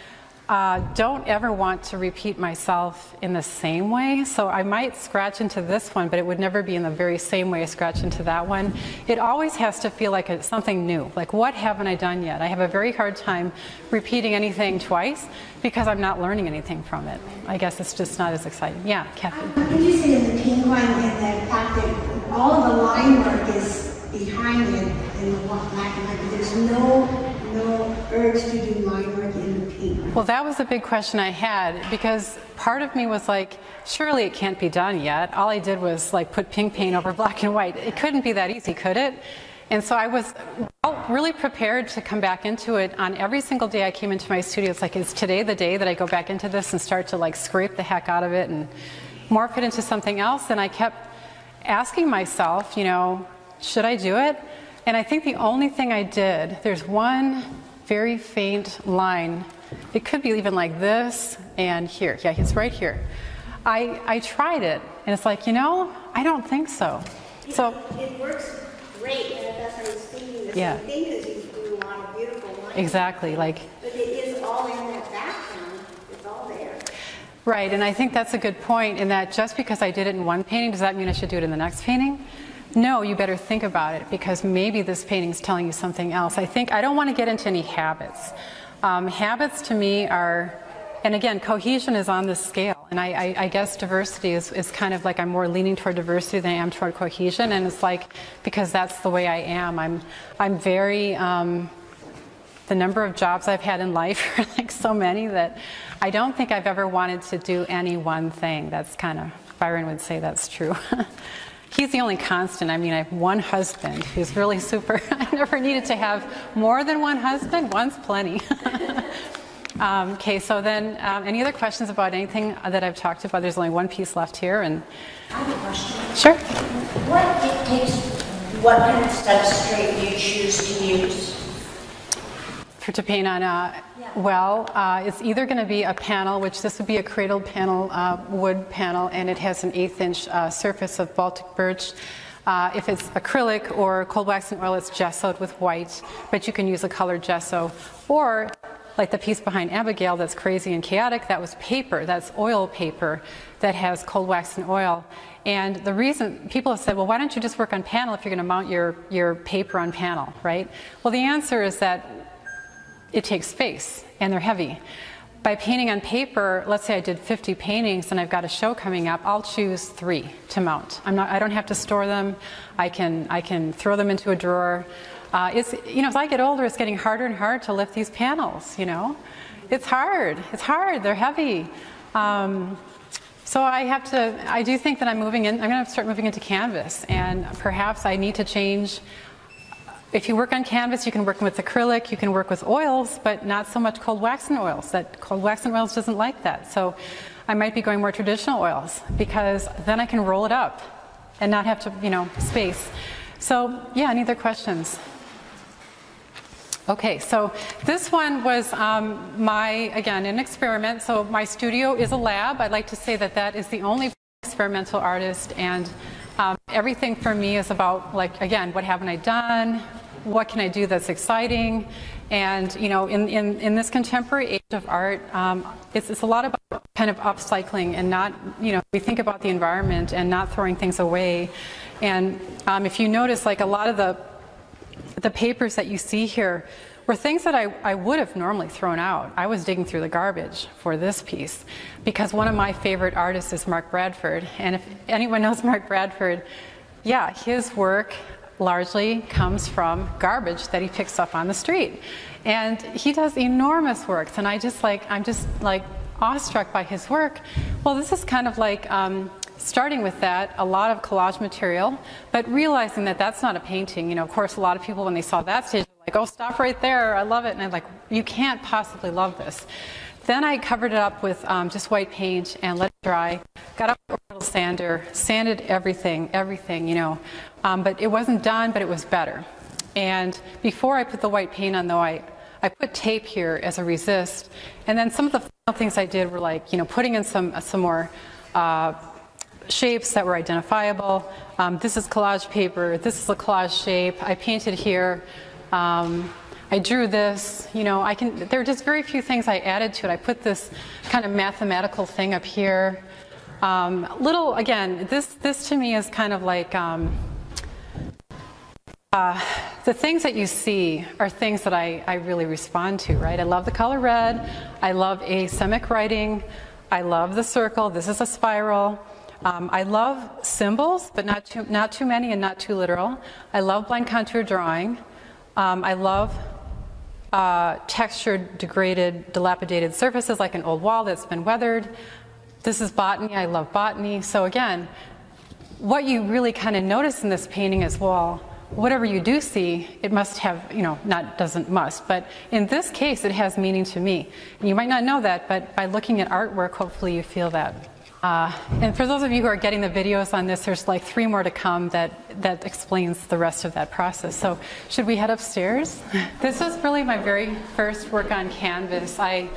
uh, don't ever want to repeat myself in the same way. So I might scratch into this one, but it would never be in the very same way I scratch into that one. It always has to feel like it's something new. Like, what haven't I done yet? I have a very hard time repeating anything twice because I'm not learning anything from it. I guess it's just not as exciting. Yeah, Kathy? I'm interested in the pink one and the fact that all of the line work is behind it and the black and white. There's no, no urge to do line work in the pink. Well, that was a big question I had because part of me was like, surely it can't be done yet. All I did was like put pink paint over black and white. It couldn't be that easy, could it? And so I was really prepared to come back into it on every single day I came into my studio. It's like, is today the day that I go back into this and start to like scrape the heck out of it and morph it into something else? And I kept asking myself, you know, should I do it? And I think the only thing I did, there's one very faint line. It could be even like this and here. Yeah, it's right here. I, I tried it, and it's like, you know, I don't think so. Yeah, so it works great, and that's what I was thinking. The yeah. same thing is you do a lot of beautiful lines. Exactly. Like, but it is all in that background. It's all there. Right, and I think that's a good point in that just because I did it in one painting, does that mean I should do it in the next painting? No, you better think about it because maybe this painting's telling you something else. I think I don't want to get into any habits. Um, habits to me are, and again, cohesion is on this scale. And I, I, I guess diversity is, is kind of like I'm more leaning toward diversity than I am toward cohesion. And it's like, because that's the way I am. I'm, I'm very, um, the number of jobs I've had in life are like so many that I don't think I've ever wanted to do any one thing. That's kind of, Byron would say that's true. He's the only constant. I mean, I have one husband who's really super. I never needed to have more than one husband. One's plenty. um, okay, so then um, any other questions about anything that I've talked about? There's only one piece left here. And I have a question. Sure. What dictates what kind of substrate you choose to use? For to paint on a, yeah. well, uh, it's either going to be a panel, which this would be a cradle panel, uh, wood panel, and it has an eighth inch uh, surface of Baltic birch. Uh, if it's acrylic or cold wax and oil, it's gessoed with white, but you can use a colored gesso. Or, like the piece behind Abigail that's crazy and chaotic, that was paper, that's oil paper that has cold wax and oil. And the reason people have said, well, why don't you just work on panel if you're going to mount your, your paper on panel, right? Well, the answer is that it takes space, and they're heavy. By painting on paper, let's say I did fifty paintings and I've got a show coming up, I'll choose three to mount. I'm not, I don't have to store them. I can, I can throw them into a drawer. Uh, it's, you know, as I get older, it's getting harder and harder to lift these panels, you know? It's hard, it's hard, they're heavy. Um, so I have to, I do think that I'm moving in, I'm gonna start moving into canvas, and perhaps I need to change If you work on canvas, you can work with acrylic, you can work with oils, but not so much cold wax and oils. That cold wax and oils doesn't like that. So I might be going more traditional oils because then I can roll it up and not have to, you know, space. So yeah, any other questions? Okay, so this one was um, my, again, an experiment. So my studio is a lab. I'd like to say that that is the only experimental artist, and um, everything for me is about, like, again, what haven't I done? What can I do that's exciting? And, you know, in, in, in this contemporary age of art, um, it's, it's a lot about kind of upcycling and not, you know, we think about the environment and not throwing things away. And um, if you notice, like, a lot of the The papers that you see here were things that I, I would have normally thrown out. I was digging through the garbage for this piece because one of my favorite artists is Mark Bradford. And if anyone knows Mark Bradford, yeah, his work largely comes from garbage that he picks up on the street. And he does enormous works. And I just like, I'm just like awestruck by his work. Well, this is kind of like, um, starting with that, a lot of collage material, but realizing that that's not a painting. You know, of course, a lot of people, when they saw that stage, were like, oh, stop right there, I love it. And I'm like, you can't possibly love this. Then I covered it up with um, just white paint and let it dry. Got up with a little sander, sanded everything, everything, you know. Um, but it wasn't done, but it was better. And before I put the white paint on, though, I, I put tape here as a resist. And then some of the final things I did were like, you know, putting in some, some more, uh, shapes that were identifiable. Um, this is collage paper, this is a collage shape, I painted here, um, I drew this, you know, I can, there are just very few things I added to it. I put this kind of mathematical thing up here. Um, little, again, this, this to me is kind of like, um, uh, the things that you see are things that I, I really respond to, right? I love the color red, I love asemic writing, I love the circle, this is a spiral. Um, I love symbols, but not too, not too many and not too literal. I love blind contour drawing. Um, I love uh, textured, degraded, dilapidated surfaces like an old wall that's been weathered. This is botany. I love botany. So again, what you really kind of notice in this painting is, well, whatever you do see, it must have, you know, not doesn't must, but in this case, it has meaning to me. And you might not know that, but by looking at artwork, hopefully you feel that. Uh, and for those of you who are getting the videos on this, there's like three more to come that, that explains the rest of that process. So should we head upstairs? This was really my very first work on canvas. I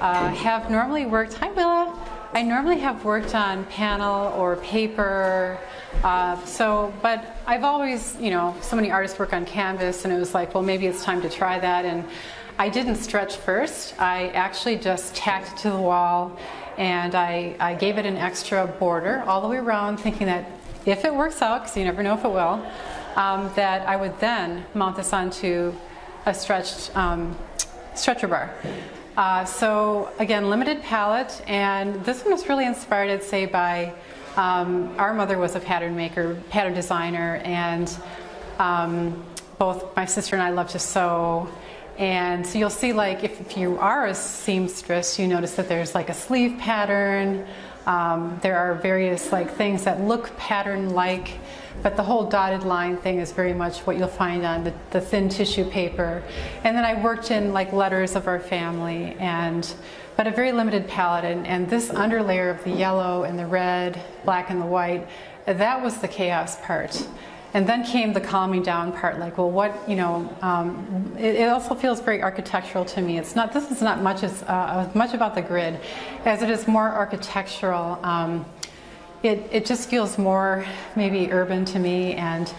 uh, have normally worked, hi Willa, I normally have worked on panel or paper. Uh, so, but I've always, you know, so many artists work on canvas and it was like, well, maybe it's time to try that. And I didn't stretch first. I actually just tacked it to the wall. And I, I gave it an extra border all the way around, thinking that if it works out, because you never know if it will, um, that I would then mount this onto a stretched um, stretcher bar. Uh, so again, limited palette, and this one was really inspired, I'd say, by um, our mother was a pattern maker, pattern designer, and um, both my sister and I love to sew. And so you'll see, like, if, if you are a seamstress, you notice that there's like a sleeve pattern. Um, there are various like things that look pattern-like, but the whole dotted line thing is very much what you'll find on the, the thin tissue paper. And then I worked in like letters of our family, and but a very limited palette. And, and this underlayer of the yellow and the red, black and the white, that was the chaos part. And then came the calming down part, like, well, what, you know, um, it, it also feels very architectural to me. It's not, this is not much as uh, much about the grid as it is more architectural. Um, it, it just feels more maybe urban to me. And,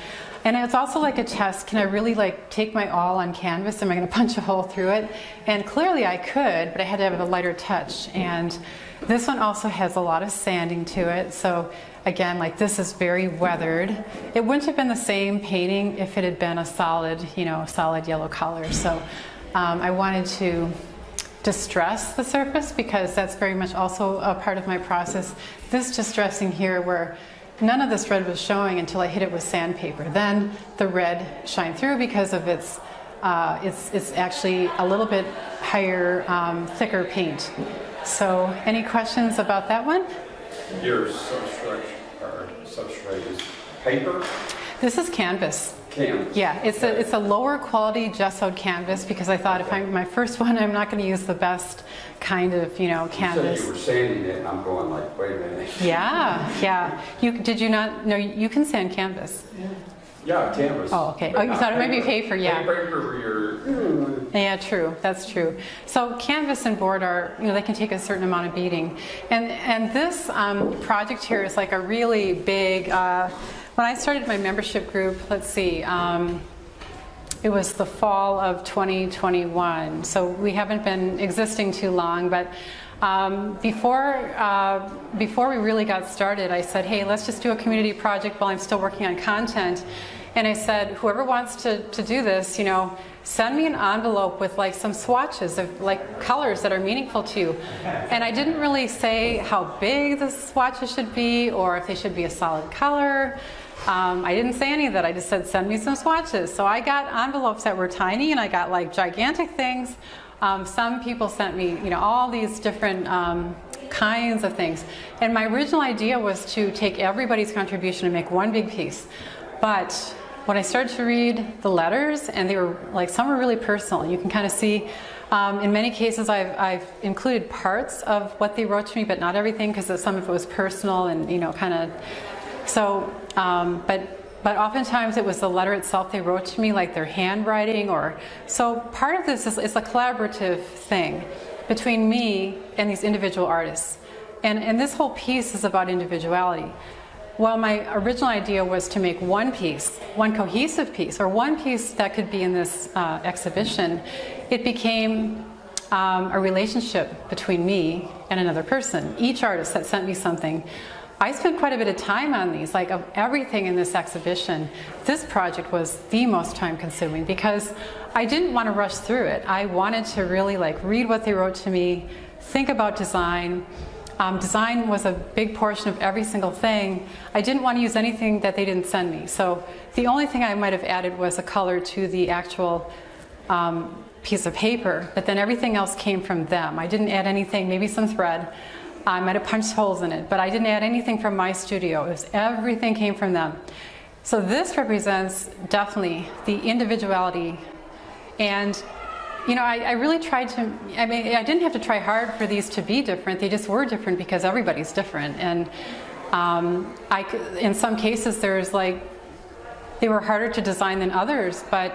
and it's also like a test. Can I really like take my all on canvas? Am I gonna punch a hole through it? And clearly I could, but I had to have a lighter touch. And this one also has a lot of sanding to it. So. Again, like this is very weathered. It wouldn't have been the same painting if it had been a solid, you know, solid yellow color. So um, I wanted to distress the surface because that's very much also a part of my process. This distressing here where none of this red was showing until I hit it with sandpaper. Then the red shined through because of its, uh, it's, it's actually a little bit higher, um, thicker paint. So any questions about that one? Your substrate, or substrate is paper? This is canvas. canvas. Yeah, it's a, it's a lower quality gessoed canvas because I thought, okay, if I'm my first one, I'm not going to use the best kind of, you know, canvas. You said you were sanding it, and I'm going like, wait a minute. Yeah, yeah. You did you not? No, you can sand canvas. Yeah. Yeah, canvas. Oh, okay. Oh, you thought paper. It might be paper, yeah. Paper, you're... Mm. Yeah, true. That's true. So canvas and board are, you know, they can take a certain amount of beating. And and this um, project here is like a really big, uh, when I started my membership group, let's see, um, it was the fall of twenty twenty-one. So we haven't been existing too long, but Um, before, uh, before we really got started, I said, hey, let's just do a community project while I'm still working on content. And I said, whoever wants to, to do this, you know, send me an envelope with like some swatches of like colors that are meaningful to you. And I didn't really say how big the swatches should be or if they should be a solid color. Um, I didn't say any of that. I just said, send me some swatches. So I got envelopes that were tiny and I got like gigantic things. Um, some people sent me, you know, all these different um, kinds of things. And my original idea was to take everybody's contribution and make one big piece. But when I started to read the letters, and they were like, some were really personal. You can kind of see, um, in many cases, I've, I've included parts of what they wrote to me, but not everything, because some of it was personal and, you know, kind of, so, um, but. But oftentimes it was the letter itself they wrote to me, like their handwriting or... So part of this is it's a collaborative thing between me and these individual artists. And, and this whole piece is about individuality. While my original idea was to make one piece, one cohesive piece, or one piece that could be in this uh, exhibition, it became um, a relationship between me and another person, each artist that sent me something. I spent quite a bit of time on these, like of everything in this exhibition. This project was the most time consuming because I didn't want to rush through it. I wanted to really like read what they wrote to me, think about design. Um, design was a big portion of every single thing. I didn't want to use anything that they didn't send me. So the only thing I might have added was a color to the actual um, piece of paper, but then everything else came from them. I didn't add anything, maybe some thread. I might have punched holes in it, but I didn't add anything from my studio. It was, everything came from them. So this represents definitely the individuality. And, you know, I, I really tried to, I mean, I didn't have to try hard for these to be different. They just were different because everybody's different. And um, I, in some cases, there's like, they were harder to design than others, but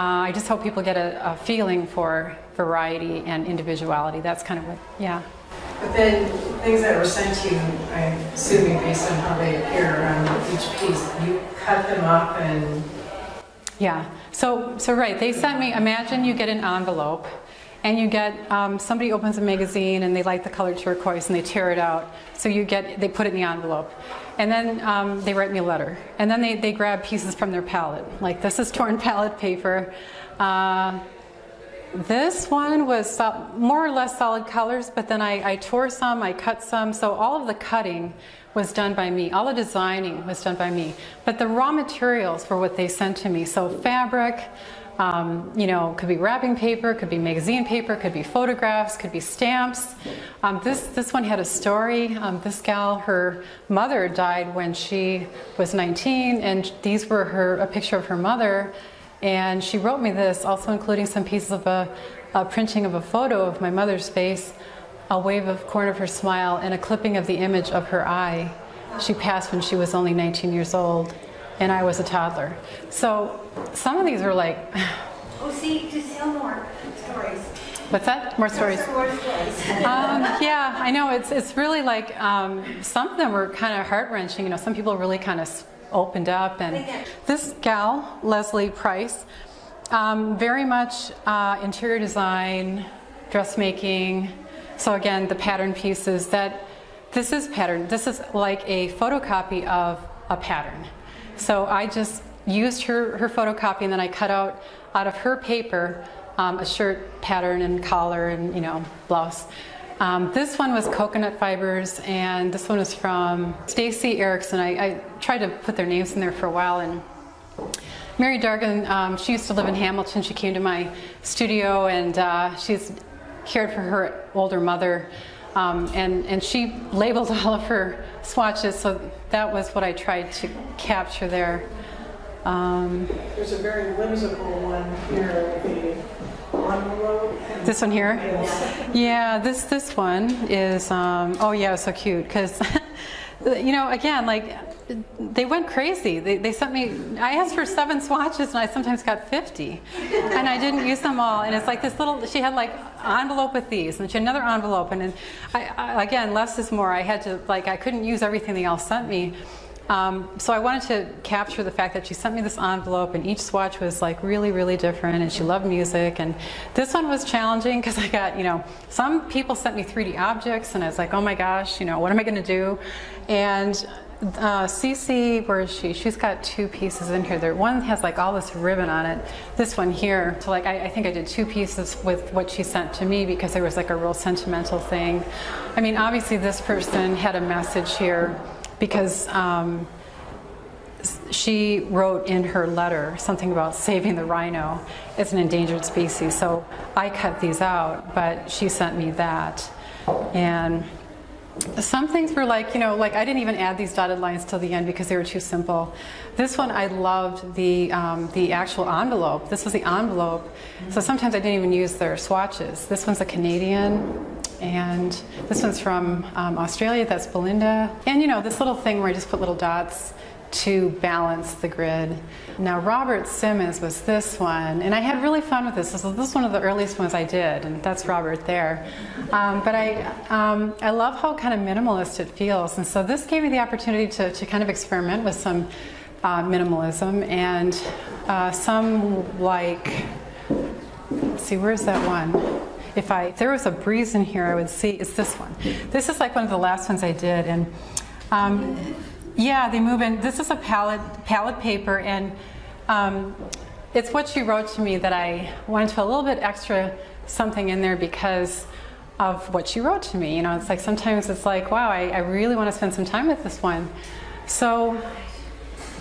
uh, I just hope people get a, a feeling for variety and individuality. That's kind of what, yeah. But then things that were sent to you, I'm assuming based on how they appear around each piece, you cut them up and... Yeah, so, so right, they sent me, imagine you get an envelope and you get, um, somebody opens a magazine and they like the color turquoise and they tear it out. So you get, they put it in the envelope. And then um, they write me a letter. And then they, they grab pieces from their palette. Like this is torn palette paper. Uh, This one was more or less solid colors, but then I, I tore some, I cut some, so all of the cutting was done by me. All the designing was done by me, but the raw materials were what they sent to me. So fabric, um, you know, could be wrapping paper, could be magazine paper, could be photographs, could be stamps. Um, this, this one had a story. Um, this gal, her mother died when she was nineteen, and these were her, a picture of her mother. And she wrote me this, also including some pieces of a, a printing of a photo of my mother's face, a wave of corner of her smile, and a clipping of the image of her eye. She passed when she was only nineteen years old, and I was a toddler. So some of these were like... Oh, see, just see more stories. What's that? More stories. More stories. um, yeah, I know. It's, it's really like um, some of them were kind of heart-wrenching. You know, some people really kind of... opened up. And this gal, Leslie Price, um, very much uh, interior design, dressmaking. So again, the pattern pieces that this is pattern. This is like a photocopy of a pattern. So I just used her, her photocopy and then I cut out out of her paper um, a shirt pattern and collar and, you know, blouse. Um, this one was coconut fibers, and this one was from Stacy Erickson. I, I tried to put their names in there for a while. And Mary Dargan, um, she used to live in Hamilton. She came to my studio, and uh, she's cared for her older mother. Um, and, and she labeled all of her swatches, so that was what I tried to capture there. Um, There's a very whimsical one here, the envelope. This one here? Yes. Yeah, this this one is, um, oh yeah, it was so cute, because, you know, again, like, they went crazy. They, they sent me, I asked for seven swatches and I sometimes got fifty. And I didn't use them all. And it's like this little, she had like envelope with these and she had another envelope. And, and I, I, again, less is more. I had to, like, I couldn't use everything they all sent me. Um, so I wanted to capture the fact that she sent me this envelope and each swatch was like really, really different, and she loved music. And this one was challenging because I got, you know, some people sent me three D objects and I was like, oh my gosh, you know, what am I going to do? And uh, Cece, where is she? She's got two pieces in here. There, one has like all this ribbon on it. This one here, so like I, I think I did two pieces with what she sent to me because there was like a real sentimental thing. I mean, obviously this person had a message here, because um, she wrote in her letter something about saving the rhino as an endangered species. So I cut these out, but she sent me that. And some things were like, you know, like I didn't even add these dotted lines till the end because they were too simple. This one, I loved the, um, the actual envelope. This was the envelope. So sometimes I didn't even use their swatches. This one's a Canadian. And this one's from um, Australia, that's Belinda. And you know, this little thing where I just put little dots to balance the grid. Now, Robert Simmons was this one, and I had really fun with this. This was, this was one of the earliest ones I did, and that's Robert there. Um, but I, um, I love how kind of minimalist it feels. And so this gave me the opportunity to, to kind of experiment with some uh, minimalism and uh, some like, let's see, where's that one? If I, if there was a breeze in here, I would see, it's this one. This is like one of the last ones I did, and um, yeah, they move in. This is a palette, palette paper, and um, it's what she wrote to me that I wanted to put a little bit extra something in there because of what she wrote to me. You know, it's like sometimes it's like, wow, I, I really want to spend some time with this one. So.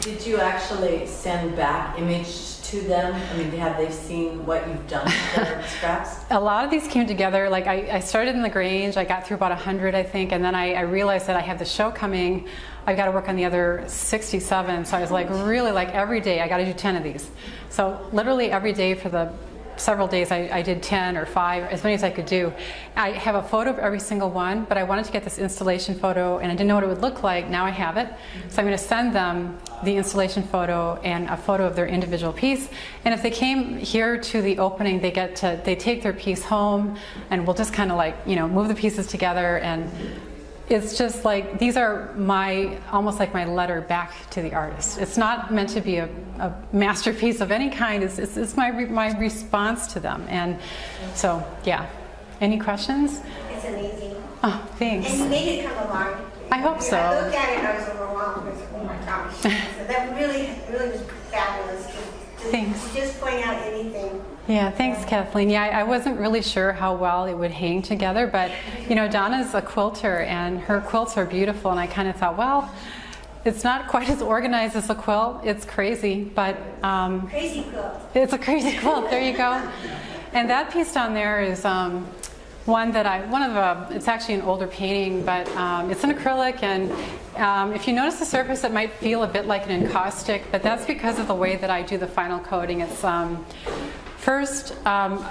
Did you actually send back images to them? I mean, have they seen what you've done to their scraps? A lot of these came together. Like I, I started in the Grange. I got through about a hundred, I think, and then I, I realized that I have the show coming. I've got to work on the other sixty-seven. So I was like, really, like every day, I got to do ten of these. So literally every day for the several days, I, I did ten or five, as many as I could do. I have a photo of every single one, but I wanted to get this installation photo, and I didn't know what it would look like. Now I have it. So I'm going to send them the installation photo and a photo of their individual piece. And if they came here to the opening, they get to, they take their piece home, and we'll just kind of like, you know, move the pieces together. And it's just like, these are my, almost like my letter back to the artist. It's not meant to be a, a masterpiece of any kind. It's, it's, it's my, re, my response to them. And so, yeah. Any questions? It's amazing. Oh, thanks. And you made it come along. I hope so. I looked at it and I was overwhelmed. I was like, oh my gosh. So that really, really was fabulous. To, to, thanks. To just point out anything. Yeah, thanks, Kathleen. Yeah, I, I wasn't really sure how well it would hang together, but you know, Donna's a quilter and her quilts are beautiful, and I kind of thought, well, it's not quite as organized as a quilt. It's crazy, but um, crazy quilt. It's a crazy quilt. There you go. And that piece down there is um, one that I one of a. It's actually an older painting, but um, it's an acrylic, and um, if you notice the surface, it might feel a bit like an encaustic, but that's because of the way that I do the final coating. It's um, First, um,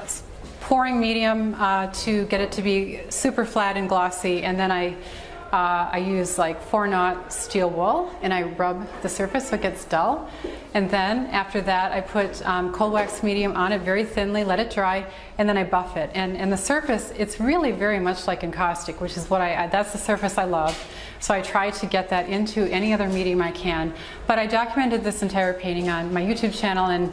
pouring medium uh, to get it to be super flat and glossy, and then I, uh, I use like four-knot steel wool, and I rub the surface so it gets dull. And then after that, I put um, cold wax medium on it very thinly, let it dry, and then I buff it. And, and the surface, it's really very much like encaustic, which is what I, I, that's the surface I love. So I try to get that into any other medium I can. But I documented this entire painting on my YouTube channel, and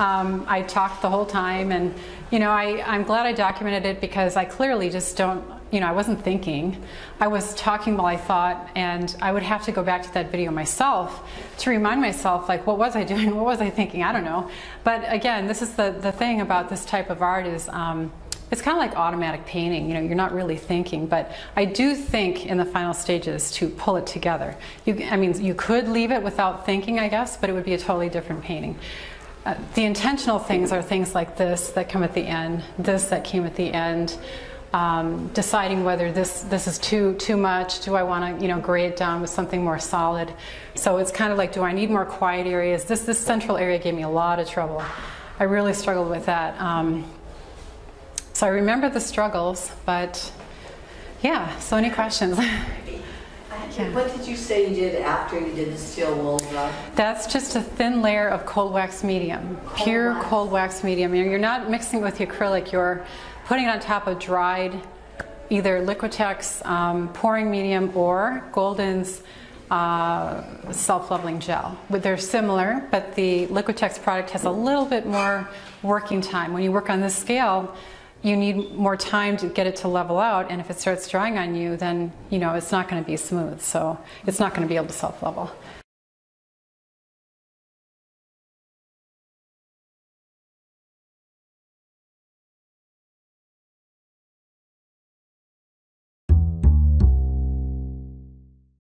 Um, I talked the whole time, and you know, I, I'm glad I documented it because I clearly just don't, you know, I wasn't thinking. I was talking while I thought, and I would have to go back to that video myself to remind myself, like, what was I doing? What was I thinking? I don't know. But again, this is the, the thing about this type of art is um, it's kind of like automatic painting. You know, you're not really thinking, but I do think in the final stages to pull it together. You, I mean, you could leave it without thinking, I guess, but it would be a totally different painting. Uh, the intentional things are things like this that come at the end, this that came at the end, um, deciding whether this this is too too much. Do I want to you know grade it down with something more solid? So it's kind of like, do I need more quiet areas? This this central area gave me a lot of trouble. I really struggled with that. Um, so I remember the struggles, but yeah. So any questions? Yeah. What did you say you did after you did the steel wool rug? That's just a thin layer of cold wax medium, cold pure wax. cold wax medium. You're, you're not mixing it with the acrylic. You're putting it on top of dried, either Liquitex um, pouring medium or Golden's uh, self-leveling gel. But they're similar, but the Liquitex product has a little bit more working time. When you work on this scale, you need more time to get it to level out, and if it starts drying on you, then you know it's not going to be smooth, so it's not going to be able to self-level.